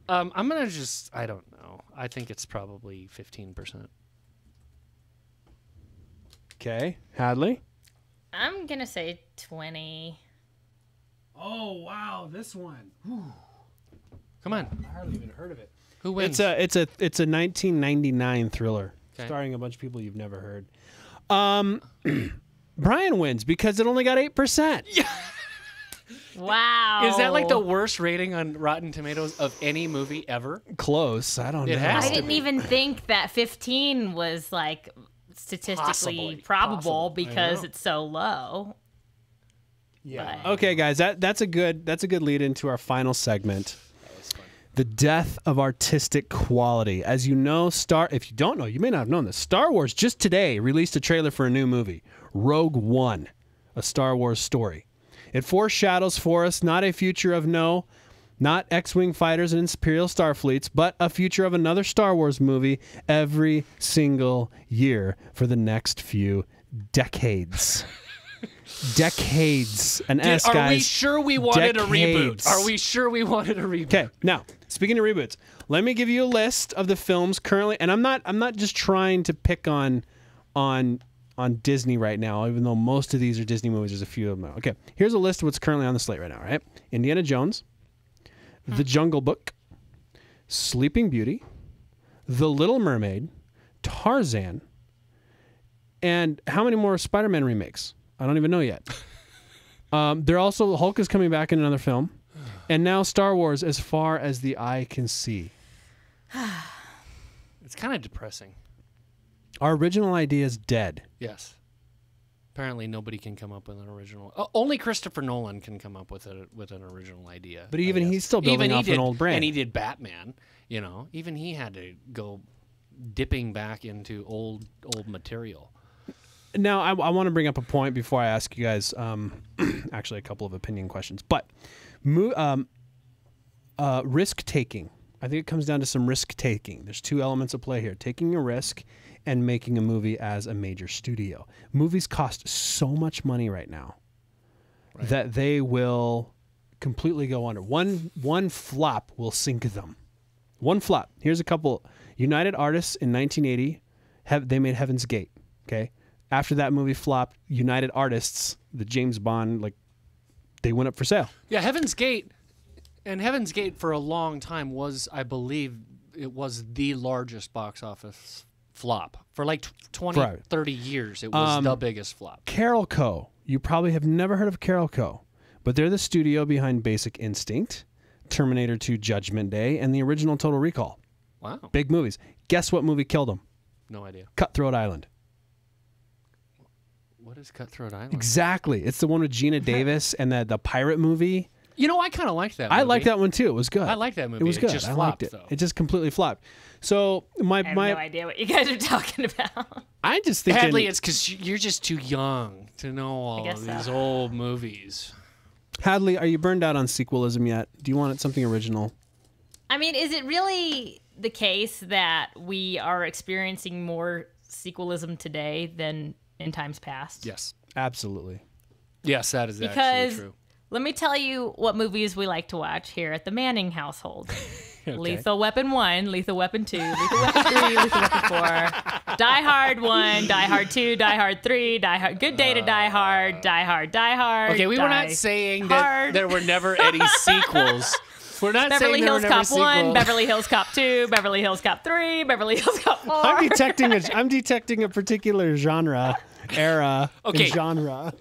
Um, I'm going to just, I don't know. I think it's probably fifteen percent. Okay. Hadley? I'm going to say twenty. Oh, wow. This one. Whew. Come on. I hardly even heard of it. Who wins? It's a, it's a, it's a nineteen ninety-nine thriller okay. starring a bunch of people you've never heard. Um, Brian wins because it only got eight percent. Yeah. Wow. Is that like the worst rating on Rotten Tomatoes of any movie ever? Close. I don't it know. Has I didn't be. Even think that fifteen was like statistically Possibly. Probable Possible. Because it's so low. Yeah. But. Okay, guys, that that's a good that's a good lead into our final segment. The death of artistic quality. As you know, Star if you don't know, you may not have known this. Star Wars just today released a trailer for a new movie, Rogue One, a Star Wars story. It foreshadows for us not a future of no, not X-Wing fighters and Imperial Starfleets, but a future of another Star Wars movie every single year for the next few decades. Decades. An Did, S, guys. Are we sure we wanted decades. A reboot? Are we sure we wanted a reboot? Okay, now, speaking of reboots, let me give you a list of the films currently, and I'm not I'm not just trying to pick on on on Disney right now, even though most of these are Disney movies, there's a few of them. Okay, here's a list of what's currently on the slate right now, right? Indiana Jones, hmm. The Jungle Book, Sleeping Beauty, The Little Mermaid, Tarzan, and how many more Spider-Man remakes? I don't even know yet. Um, they're also, Hulk is coming back in another film. And now Star Wars, as far as the eye can see. It's kind of depressing. Our original idea is dead. Yes. Apparently nobody can come up with an original. Uh, only Christopher Nolan can come up with a, with an original idea. But even he's still building off an old brand. And he did Batman. You know, even he had to go dipping back into old old material. Now, I, I want to bring up a point before I ask you guys, um, actually, a couple of opinion questions. But um, uh, risk-taking. I think it comes down to some risk-taking. There's two elements at play here. Taking a risk and making a movie as a major studio. Movies cost so much money right now right. that they will completely go under. One, one flop will sink them. One flop. Here's a couple. United Artists in nineteen eighty, have, they made Heaven's Gate, okay? After that movie flopped, United Artists, the James Bond, like, they went up for sale. Yeah, Heaven's Gate, and Heaven's Gate for a long time was, I believe, it was the largest box office flop. For like twenty, thirty years, it was um, the biggest flop. Carol Co. You probably have never heard of Carol Co., but they're the studio behind Basic Instinct, Terminator two Judgment Day, and the original Total Recall. Wow. Big movies. Guess what movie killed them? No idea. Cutthroat Island. What is Cutthroat Island? Exactly. It's the one with Gina Davis and the, the pirate movie. You know, I kind of liked that movie. I liked that one, too. It was good. I liked that movie. It was good. It just I flopped, it. Though. It just completely flopped. So my, I have my, no idea what you guys are talking about. I just think... Hadley, it's because you're just too young to know all of these so. Old movies. Hadley, are you burned out on sequelism yet? Do you want something original? I mean, is it really the case that we are experiencing more sequelism today than... in times past. Yes, absolutely. Yes, that is because actually true. Let me tell you what movies we like to watch here at the Manning household. Okay. Lethal Weapon one, Lethal Weapon two, Lethal Weapon three, Lethal Weapon four. Die Hard one, Die Hard two, Die Hard three, Die Hard, Good Day uh, to Die Hard, Die Hard, Die Hard. Okay, we die were not saying hard. that there were never any sequels. We're not Beverly saying Hills there were Cop never one, sequels. Beverly Hills Cop two, Beverly Hills Cop three, Beverly Hills Cop four. I'm detecting a, I'm detecting a particular genre, era, okay. genre.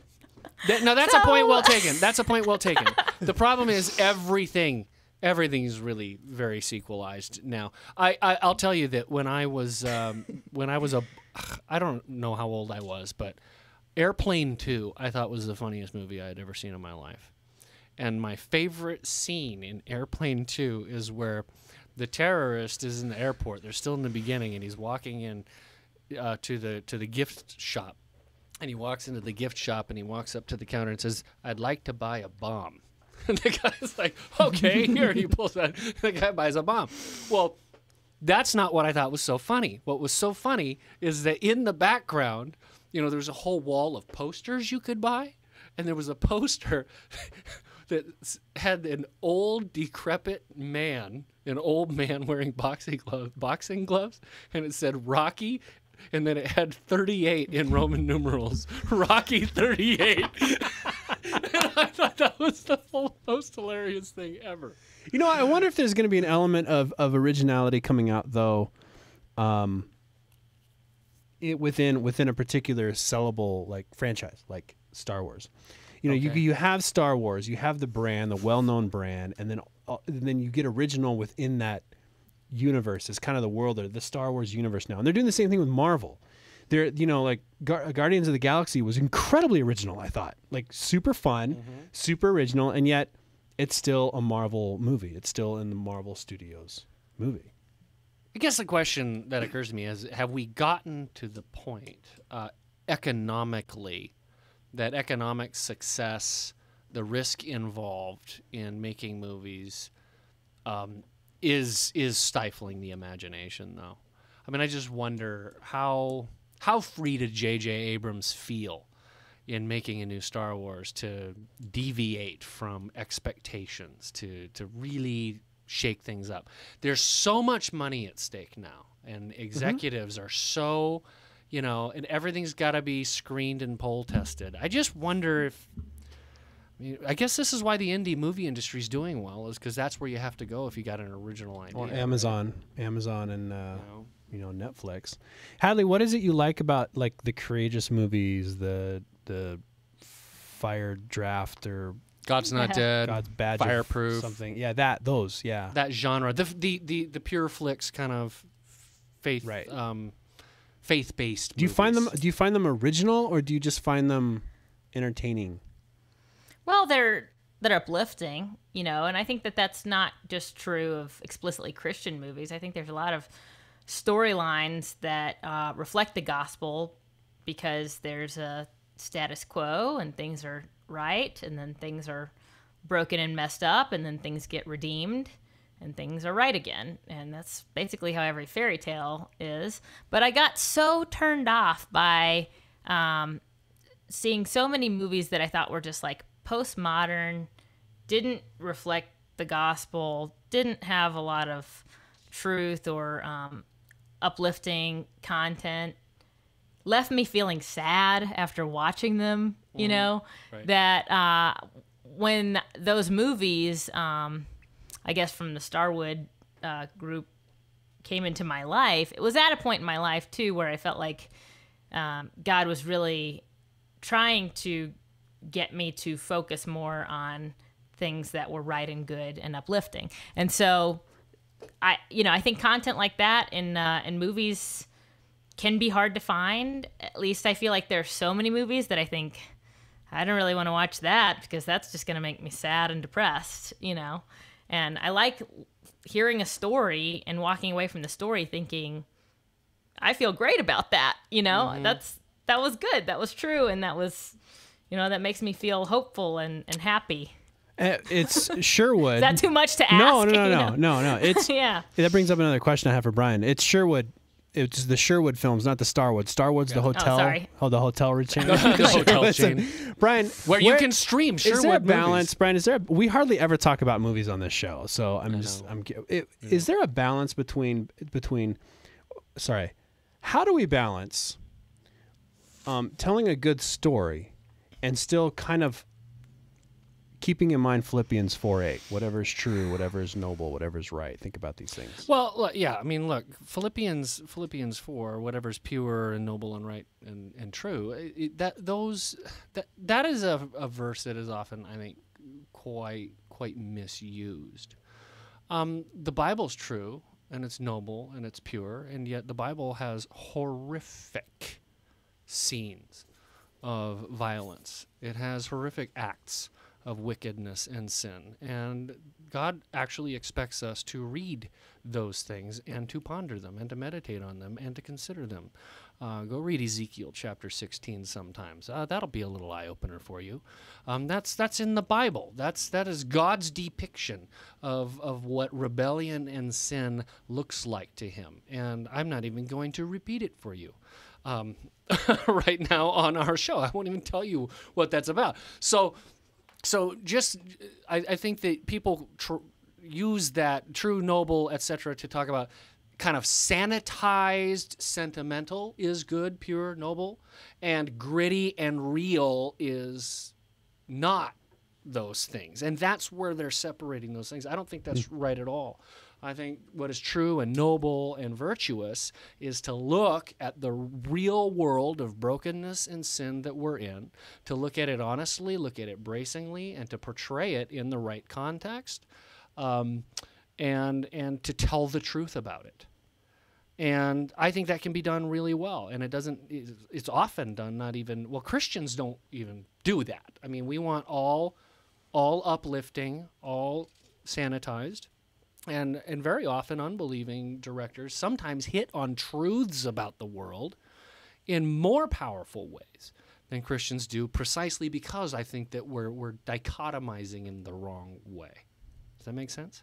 That, no, that's so. a point well taken. That's a point well taken. The problem is everything. Everything is really very sequelized now. I, I I'll tell you that when I was um, when I was a I don't know how old I was, but Airplane two I thought was the funniest movie I had ever seen in my life, and my favorite scene in Airplane two is where the terrorist is in the airport. They're still in the beginning, and he's walking in uh, to the to the gift shop, and he walks into the gift shop and he walks up to the counter and says, "I'd like to buy a bomb." And the guy's like, okay, here. He pulls out. The guy buys a bomb. Well, that's not what I thought was so funny. What was so funny is that in the background, you know, there's a whole wall of posters you could buy. And there was a poster that had an old, decrepit man, an old man wearing boxing gloves, boxing gloves, and it said Rocky. And then it had thirty-eight in Roman numerals. Rocky thirty-eight. And I thought that was the most hilarious thing ever. You know, I wonder if there's going to be an element of, of originality coming out, though, um, it, within within a particular sellable like franchise, like Star Wars. You know, okay. you you have Star Wars, you have the brand, the well-known brand, and then uh, and then you get original within that universe. It's kind of the world, or the Star Wars universe now, and they're doing the same thing with Marvel. They're, you know, like Gar Guardians of the Galaxy was incredibly original, I thought. Like, super fun, mm-hmm. super original, and yet it's still a Marvel movie. It's still in the Marvel Studios movie. I guess the question that occurs to me is, have we gotten to the point uh, economically that economic success, the risk involved in making movies, um, is, is stifling the imagination, though? I mean, I just wonder how... How free did J J Abrams feel in making a new Star Wars to deviate from expectations, to, to really shake things up? There's so much money at stake now, and executives mm-hmm. are so, you know, and everything's got to be screened and poll tested. I just wonder if, I mean, I guess this is why the indie movie industry is doing well, is because that's where you have to go if you got an original idea. Or Amazon, right? Amazon and... Uh... You know? You know, Netflix. Hadley, what is it you like about like the Courageous movies, the the Fire Draft, or God's Not yeah. Dead, God's Badge, Fireproof, something? Yeah, that those, yeah, that genre, the the the, the pure flicks kind of faith, right. um, faith based. Do you movies. find them? Do you find them original, or do you just find them entertaining? Well, they're they're uplifting, you know, and I think that that's not just true of explicitly Christian movies. I think there's a lot of storylines that uh, reflect the gospel, because there's a status quo and things are right, and then things are broken and messed up, and then things get redeemed and things are right again. And that's basically how every fairy tale is. But I got so turned off by um, seeing so many movies that I thought were just like postmodern, didn't reflect the gospel, didn't have a lot of truth or um, uplifting content, left me feeling sad after watching them, you mm, know, right. that uh, when those movies, um, I guess from the Starwood uh, group, came into my life, it was at a point in my life, too, where I felt like um, God was really trying to get me to focus more on things that were right and good and uplifting. And so... I, you know, I think content like that in uh, in movies can be hard to find. At least I feel like there are so many movies that I think I don't really want to watch that, because that's just going to make me sad and depressed, you know. And I like hearing a story and walking away from the story thinking I feel great about that, you know. Mm-hmm. That's that was good, that was true, and that was, you know, that makes me feel hopeful and and happy. Uh, it's Sherwood. Is that too much to ask? No, no, no, no, no, no, no. It's yeah. That brings up another question I have for Brian. It's Sherwood. It's the Sherwood films, not the Starwood. Starwood's yeah. the hotel. Oh, sorry. Oh, the hotel chain. the hotel chain. Listen, Brian, where, where you can stream Sherwood. Is there a balance, movies? Brian? Is there? A, we hardly ever talk about movies on this show, so I'm I just. Know. I'm. It, yeah. Is there a balance between between? Sorry. how do we balance um, telling a good story and still kind of keeping in mind Philippians four eight, whatever is true, whatever is noble, whatever is right? Think about these things. Well, yeah, I mean, look, Philippians Philippians four, whatever is pure and noble and right and, and true, it, that those that that is a, a verse that is often, I think, quite quite misused. Um, the Bible's true and it's noble and it's pure, and yet the Bible has horrific scenes of violence. It has horrific acts of wickedness and sin. And God actually expects us to read those things and to ponder them and to meditate on them and to consider them. Uh, go read Ezekiel chapter sixteen sometimes. Uh, that'll be a little eye-opener for you. Um, that's that's in the Bible. That's, that is God's depiction of, of what rebellion and sin looks like to him. And I'm not even going to repeat it for you um, right now on our show. I won't even tell you what that's about. So... So just, I, I think that people tr use that true, noble, et cetera, to talk about kind of sanitized sentimental is good, pure, noble, and gritty and real is not those things. And that's where they're separating those things. I don't think that's right at all. I think what is true and noble and virtuous is to look at the real world of brokenness and sin that we're in, to look at it honestly, look at it bracingly, and to portray it in the right context, um, and, and to tell the truth about it. And I think that can be done really well. And it doesn't, it's often done not even, well, Christians don't even do that. I mean, we want all, all uplifting, all sanitized. And, and very often unbelieving directors sometimes hit on truths about the world in more powerful ways than Christians do, precisely because I think that we're, we're dichotomizing in the wrong way. Does that make sense?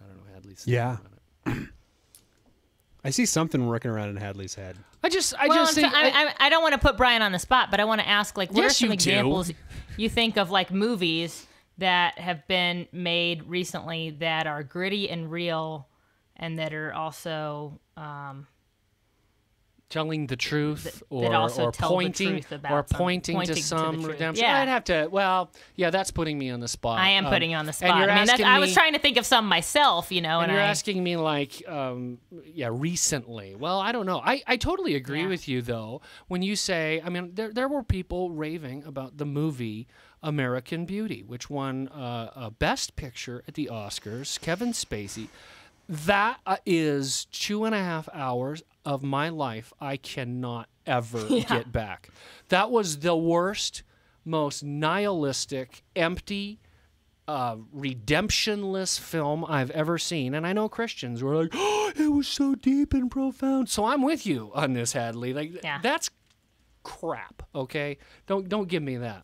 I don't know Hadley's thinking about it. Yeah. I see something working around in Hadley's head. I just, I well, just think, so, I, I, I don't want to put Brian on the spot, but I want to ask, like, what yes, are some you examples do. you think of, like, movies that have been made recently that are gritty and real, and that are also um, telling the truth, th or, that also or, pointing, the truth about or pointing or pointing to some to redemption. Yeah. I'd have to. Well, yeah, that's putting me on the spot. I am um, putting you on the spot. And you're I mean, asking me, I was trying to think of some myself, you know. And, and you're I, asking me like, um, yeah, recently. Well, I don't know. I I totally agree yeah. with you though. When you say, I mean, there there were people raving about the movie American Beauty, which won uh, a Best Picture at the Oscars, Kevin Spacey. That uh, is two and a half hours of my life I cannot ever yeah. get back. That was the worst, most nihilistic, empty, uh, redemptionless film I've ever seen. And I know Christians were like, oh, it was so deep and profound. So I'm with you on this, Hadley. Like, yeah. that's crap, okay? Don't, don't give me that.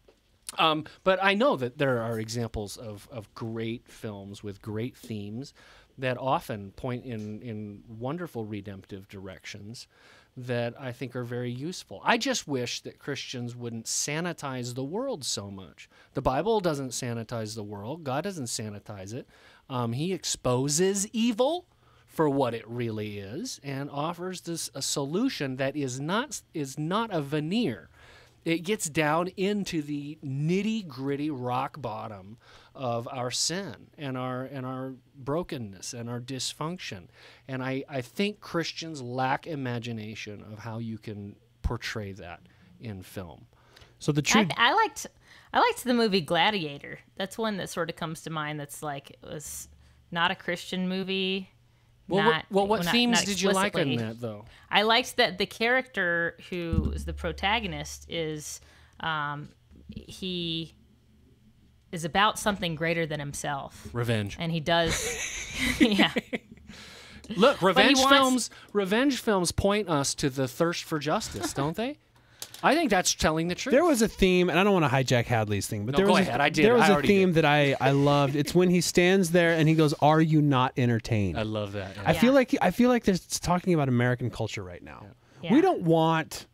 Um, but I know that there are examples of, of great films with great themes that often point in, in wonderful redemptive directions that I think are very useful. I just wish that Christians wouldn't sanitize the world so much. The Bible doesn't sanitize the world. God doesn't sanitize it. Um, he exposes evil for what it really is and offers this a solution that is not, is not a veneer. It gets down into the nitty-gritty rock bottom of our sin and our and our brokenness and our dysfunction. And I, I think Christians lack imagination of how you can portray that in film. So the truth I, I liked I liked the movie Gladiator. That's one that sort of comes to mind that's like it was not a Christian movie. Well, not, well, what well, themes not, not did you like in that, though? I liked that the character who is the protagonist is, um, he is about something greater than himself. Revenge. And he does, yeah. Look, revenge wants, films, revenge films point us to the thirst for justice, don't they? I think that's telling the truth. There was a theme, and I don't want to hijack Hadley's thing, but no, there, was a, I did. there was I a theme did. that I, I loved. It's when he stands there and he goes, "Are you not entertained?" I love that. Yeah. I yeah. feel like I feel like they're talking about American culture right now. Yeah. Yeah. We don't want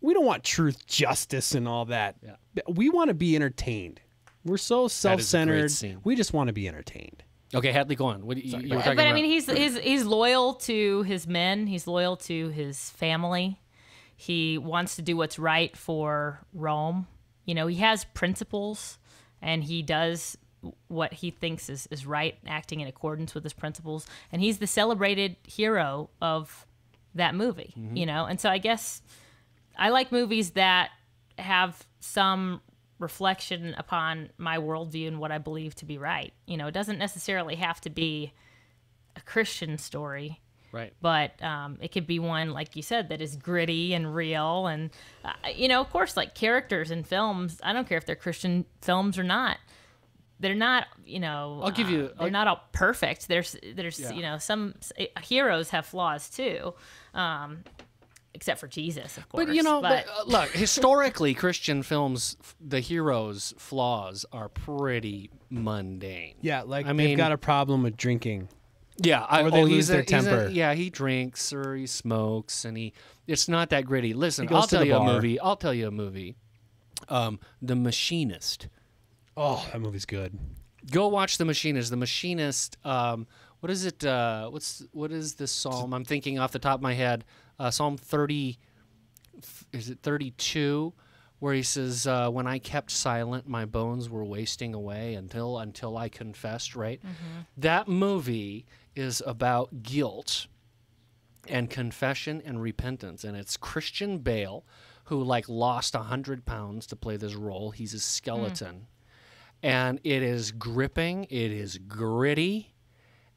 we don't want truth, justice, and all that. Yeah. We want to be entertained. We're so self-centered. We just want to be entertained. Okay, Hadley, go on. What you, Sorry, you were talking but about? I mean, he's he's he's loyal to his men. He's loyal to his family. He wants to do what's right for Rome. You know, he has principles, and he does what he thinks is, is right, acting in accordance with his principles. And he's the celebrated hero of that movie, mm-hmm. you know? And so I guess I like movies that have some reflection upon my worldview and what I believe to be right. You know, it doesn't necessarily have to be a Christian story. Right. But um, it could be one, like you said, that is gritty and real. And, uh, you know, of course, like characters in films, I don't care if they're Christian films or not. They're not, you know, I'll give you, uh, they're I'll, not all perfect. There's, there's, yeah. you know, some uh, heroes have flaws too, um, except for Jesus, of course. But, you know, but, but, uh, look, historically, Christian films, the heroes' flaws are pretty mundane. Yeah, like I they've mean, got a problem with drinking. Yeah, I, or they oh, lose a, their temper. A, yeah, he drinks or he smokes, and he. It's not that gritty. Listen, I'll tell you bar. a movie. I'll tell you a movie. Um, The Machinist. Oh, that movie's good. Go watch The Machinist. The Machinist. Um, what is it? Uh, what's what is this psalm? I'm thinking off the top of my head. Uh, Psalm thirty. Is it thirty-two? Where he says, uh, "When I kept silent, my bones were wasting away until until I confessed." Right. Mm-hmm. That movie is about guilt and confession and repentance. And it's Christian Bale who like lost one hundred pounds to play this role. He's a skeleton. Mm. And it is gripping, it is gritty,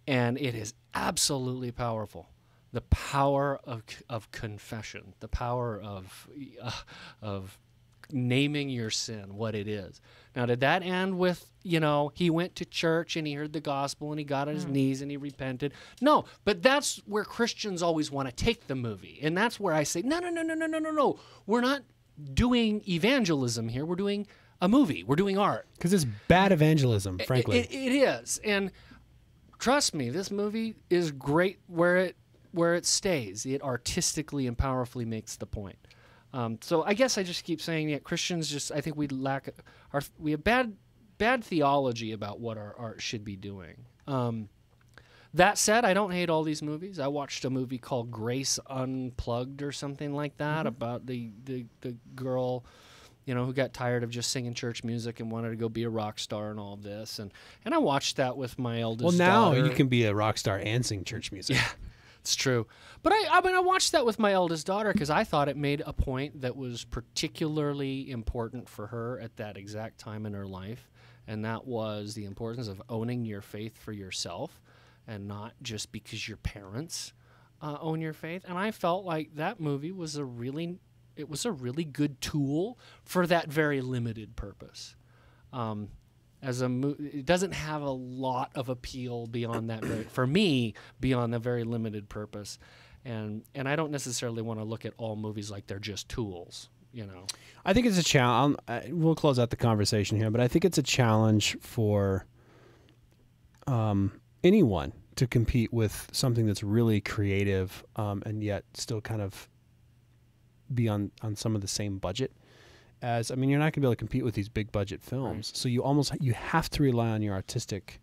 and it is absolutely powerful. The power of, of confession, the power of, uh, of naming your sin, what it is. Now, did that end with, you know, he went to church and he heard the gospel and he got on his mm. knees and he repented? No, but that's where Christians always want to take the movie. And that's where I say, no, no, no, no, no, no, no, no. We're not doing evangelism here. We're doing a movie. We're doing art. Because it's bad evangelism, frankly. It, it, it is. And trust me, this movie is great where it, where it stays. It artistically and powerfully makes the point. Um, so I guess I just keep saying that yeah, Christians just, I think we lack, our, we have bad bad theology about what our art should be doing. Um, that said, I don't hate all these movies. I watched a movie called Grace Unplugged or something like that mm-hmm. about the, the, the girl, you know, who got tired of just singing church music and wanted to go be a rock star and all this. And, and I watched that with my eldest daughter. Well, now daughter. you can be a rock star and sing church music. Yeah. It's true. But I, I mean, I watched that with my eldest daughter because I thought it made a point that was particularly important for her at that exact time in her life. And that was the importance of owning your faith for yourself and not just because your parents uh, own your faith. And I felt like that movie was a really, it was a really good tool for that very limited purpose. Um, As a mo it doesn't have a lot of appeal beyond that, very, for me, beyond the very limited purpose. And and I don't necessarily want to look at all movies like they're just tools, you know. I think it's a challenge. We'll close out the conversation here, but I think it's a challenge for um, anyone to compete with something that's really creative um, and yet still kind of be on, on some of the same budget. As, I mean, you're not going to be able to compete with these big budget films. Right. So you almost, you have to rely on your artistic,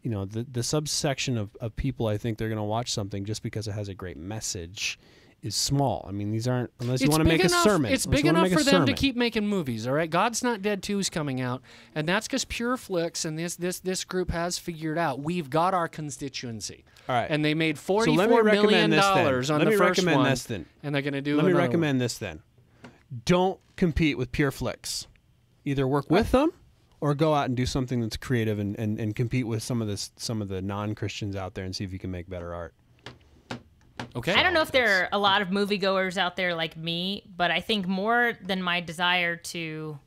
you know, the, the subsection of, of people, I think they're going to watch something just because it has a great message is small. I mean, these aren't, unless you want to make a sermon. It's big enough for them to keep making movies, all right? God's Not Dead two is coming out, and that's because Pure Flicks and this, this, this group has figured out, we've got our constituency. All right. And they made forty-four million dollars on the first one. And they're going to do another one. Let me recommend this then. Don't compete with Pure Flicks. Either work with them or go out and do something that's creative and, and, and compete with some of this some of the non-Christians out there and see if you can make better art. Okay. I don't know if there are a lot of moviegoers out there like me, but I think more than my desire to,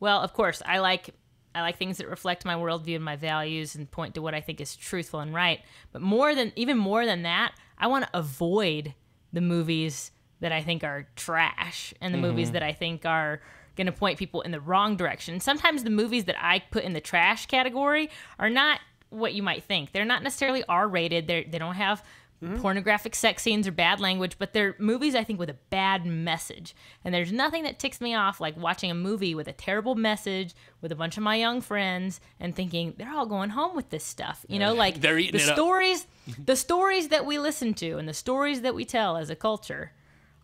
well, of course, I like I like things that reflect my worldview and my values and point to what I think is truthful and right. But more than even more than that, I want to avoid the movies that I think are trash and the mm-hmm. movies that I think are going to point people in the wrong direction. Sometimes the movies that I put in the trash category are not what you might think. They're not necessarily R rated. They're, they don't have Mm-hmm. Pornographic sex scenes or bad language, but they're movies, I think, with a bad message. And there's nothing that ticks me off like watching a movie with a terrible message with a bunch of my young friends and thinking they're all going home with this stuff. You know, like they're eating the it stories, up. The stories that we listen to and the stories that we tell as a culture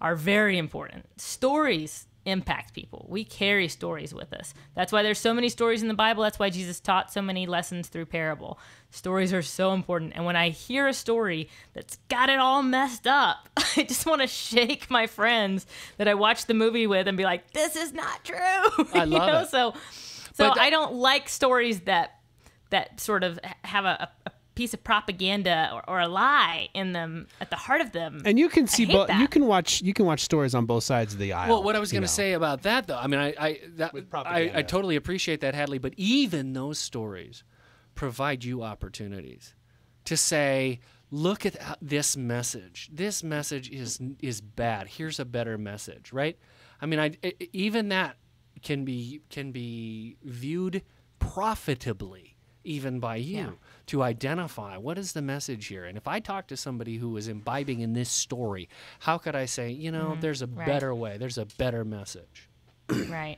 are very important. Stories impact people. We carry stories with us. That's why there's so many stories in the Bible. That's why Jesus taught so many lessons through parable. Stories are so important. And when I hear a story that's got it all messed up, I just want to shake my friends that I watched the movie with and be like, this is not true. I love you know? it. So, so I don't like stories that that sort of have a, a piece of propaganda or, or a lie in them at the heart of them. And you can see both. You can watch. You can watch stories on both sides of the aisle. Well, what I was going to say about that, though, I mean, I I, that, I I totally appreciate that, Hadley. But even those stories provide you opportunities to say, look at this message. This message is is bad. Here's a better message, right? I mean, I, I even that can be can be viewed profitably, even by you, yeah. to identify what is the message here. And if I talk to somebody who is imbibing in this story, how could I say, you know, mm-hmm. there's a right. better way, there's a better message. Right.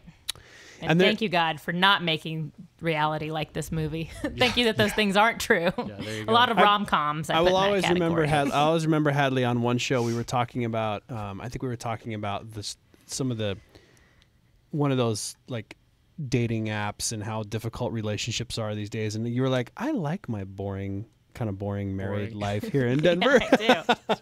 And, and thank you, God, for not making reality like this movie. Yeah. Thank you that those yeah. things aren't true. Yeah, there you go. A lot of rom-coms. I, I, I will always remember. Had, I always remember Hadley on one show. We were talking about. Um, I think we were talking about this. Some of the. One of those like. dating apps and how difficult relationships are these days, and you were like, I like my boring kind of boring married boring. life here in Denver. Yeah, I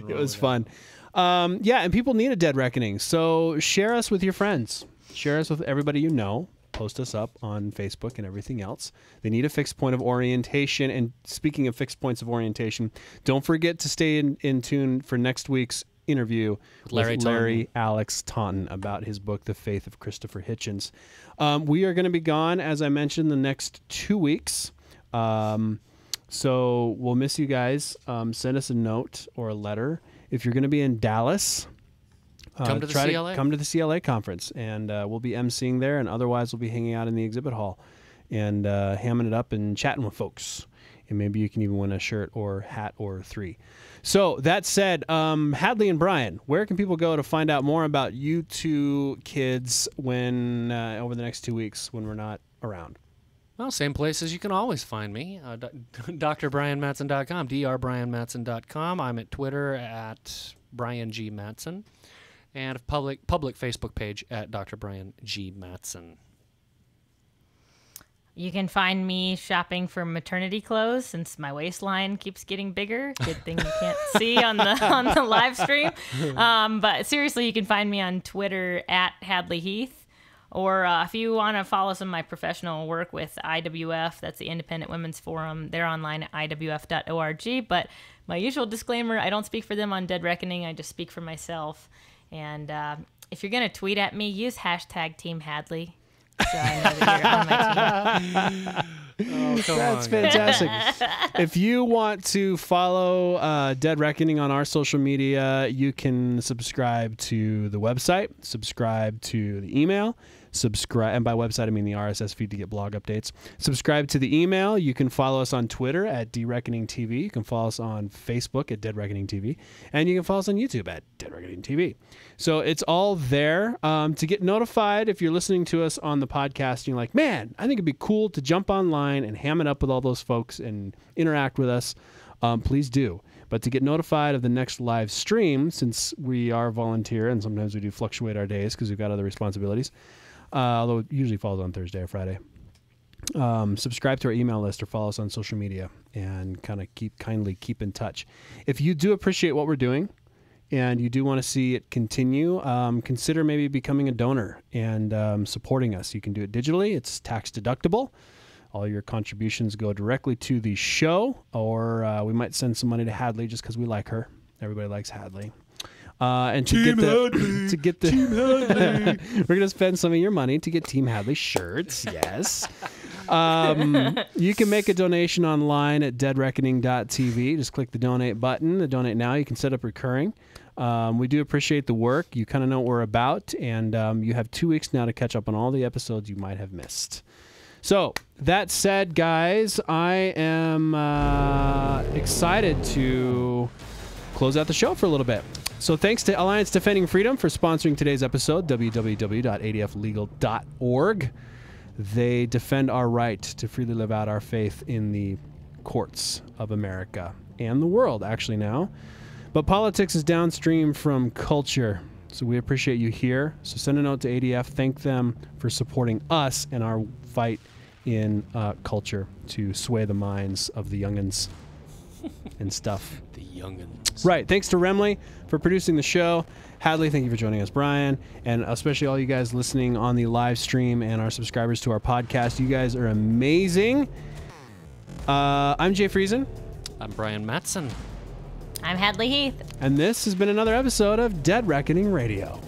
do. It was fun. Um, yeah, and people need a dead reckoning, so share us with your friends, share us with everybody you know, post us up on Facebook and everything else. They need a fixed point of orientation. And speaking of fixed points of orientation, don't forget to stay in, in tune for next week's interview with Larry, with Larry Taunton. Alex Taunton about his book, The Faith of Christopher Hitchens. Um, we are going to be gone, as I mentioned, the next two weeks. Um, so we'll miss you guys. Um, send us a note or a letter. If you're going to be in Dallas, uh, come to the C L A. To come to the C L A conference, and uh, we'll be emceeing there, and otherwise we'll be hanging out in the exhibit hall and uh, hamming it up and chatting with folks. And maybe you can even win a shirt or hat or three. So that said, um, Hadley and Brian, where can people go to find out more about you two kids when uh, over the next two weeks when we're not around? Well, same places you can always find me, uh, D R Brian Mattson dot com, D R Brian Mattson dot com. I'm at Twitter at Brian G. Mattson, and a public, public Facebook page at Doctor Brian G. Mattson. You can find me shopping for maternity clothes since my waistline keeps getting bigger. Good thing you can't see on the on the live stream. Um, but seriously, you can find me on Twitter at Hadley Heath. Or uh, if you want to follow some of my professional work with I W F, that's the Independent Women's Forum. They're online at I W F dot org. But my usual disclaimer, I don't speak for them on Dead Reckoning. I just speak for myself. And uh, if you're going to tweet at me, use hashtag Team Hadley. So I know that you're on my team. Oh, come that's on. Fantastic. If you want to follow uh, Dead Reckoning on our social media, you can subscribe to the website, subscribe to the email, subscribe, and by website I mean the R S S feed to get blog updates. Subscribe to the email. You can follow us on Twitter at D Reckoning T V. You can follow us on Facebook at Dead Reckoning T V, and you can follow us on YouTube at Dead Reckoning T V. So it's all there um, to get notified. If you're listening to us on the podcast and you're like, man, I think it'd be cool to jump online and ham it up with all those folks and interact with us, um, please do. But to get notified of the next live stream, since we are volunteer and sometimes we do fluctuate our days because we've got other responsibilities, Uh, although it usually falls on Thursday or Friday. Um, subscribe to our email list or follow us on social media and kind of keep kindly keep in touch. If you do appreciate what we're doing and you do want to see it continue, um, consider maybe becoming a donor and um, supporting us. You can do it digitally. It's tax deductible. All your contributions go directly to the show, or uh, we might send some money to Hadley just because we like her. Everybody likes Hadley. Uh, and to get, the, to get the to we're gonna spend some of your money to get Team Hadley shirts. Yes, um, you can make a donation online at dead reckoning dot T V. Just click the donate button. The donate now. You can set up recurring. Um, we do appreciate the work. You kind of know what we're about, and um, you have two weeks now to catch up on all the episodes you might have missed. So that said, guys, I am uh, excited to close out the show for a little bit. So thanks to Alliance Defending Freedom for sponsoring today's episode, w w w dot a d f legal dot org. They defend our right to freely live out our faith in the courts of America and the world, actually, now. But politics is downstream from culture, so we appreciate you here. So send a note to A D F. Thank them for supporting us and our fight in uh, culture to sway the minds of the youngins and stuff. The youngins. Right. Thanks to Remley for producing the show. Hadley, thank you for joining us, Brian, and especially all you guys listening on the live stream and our subscribers to our podcast. You guys are amazing. Uh, I'm Jay Friesen. I'm Brian Mattson. I'm Hadley Heath. And this has been another episode of Dead Reckoning Radio.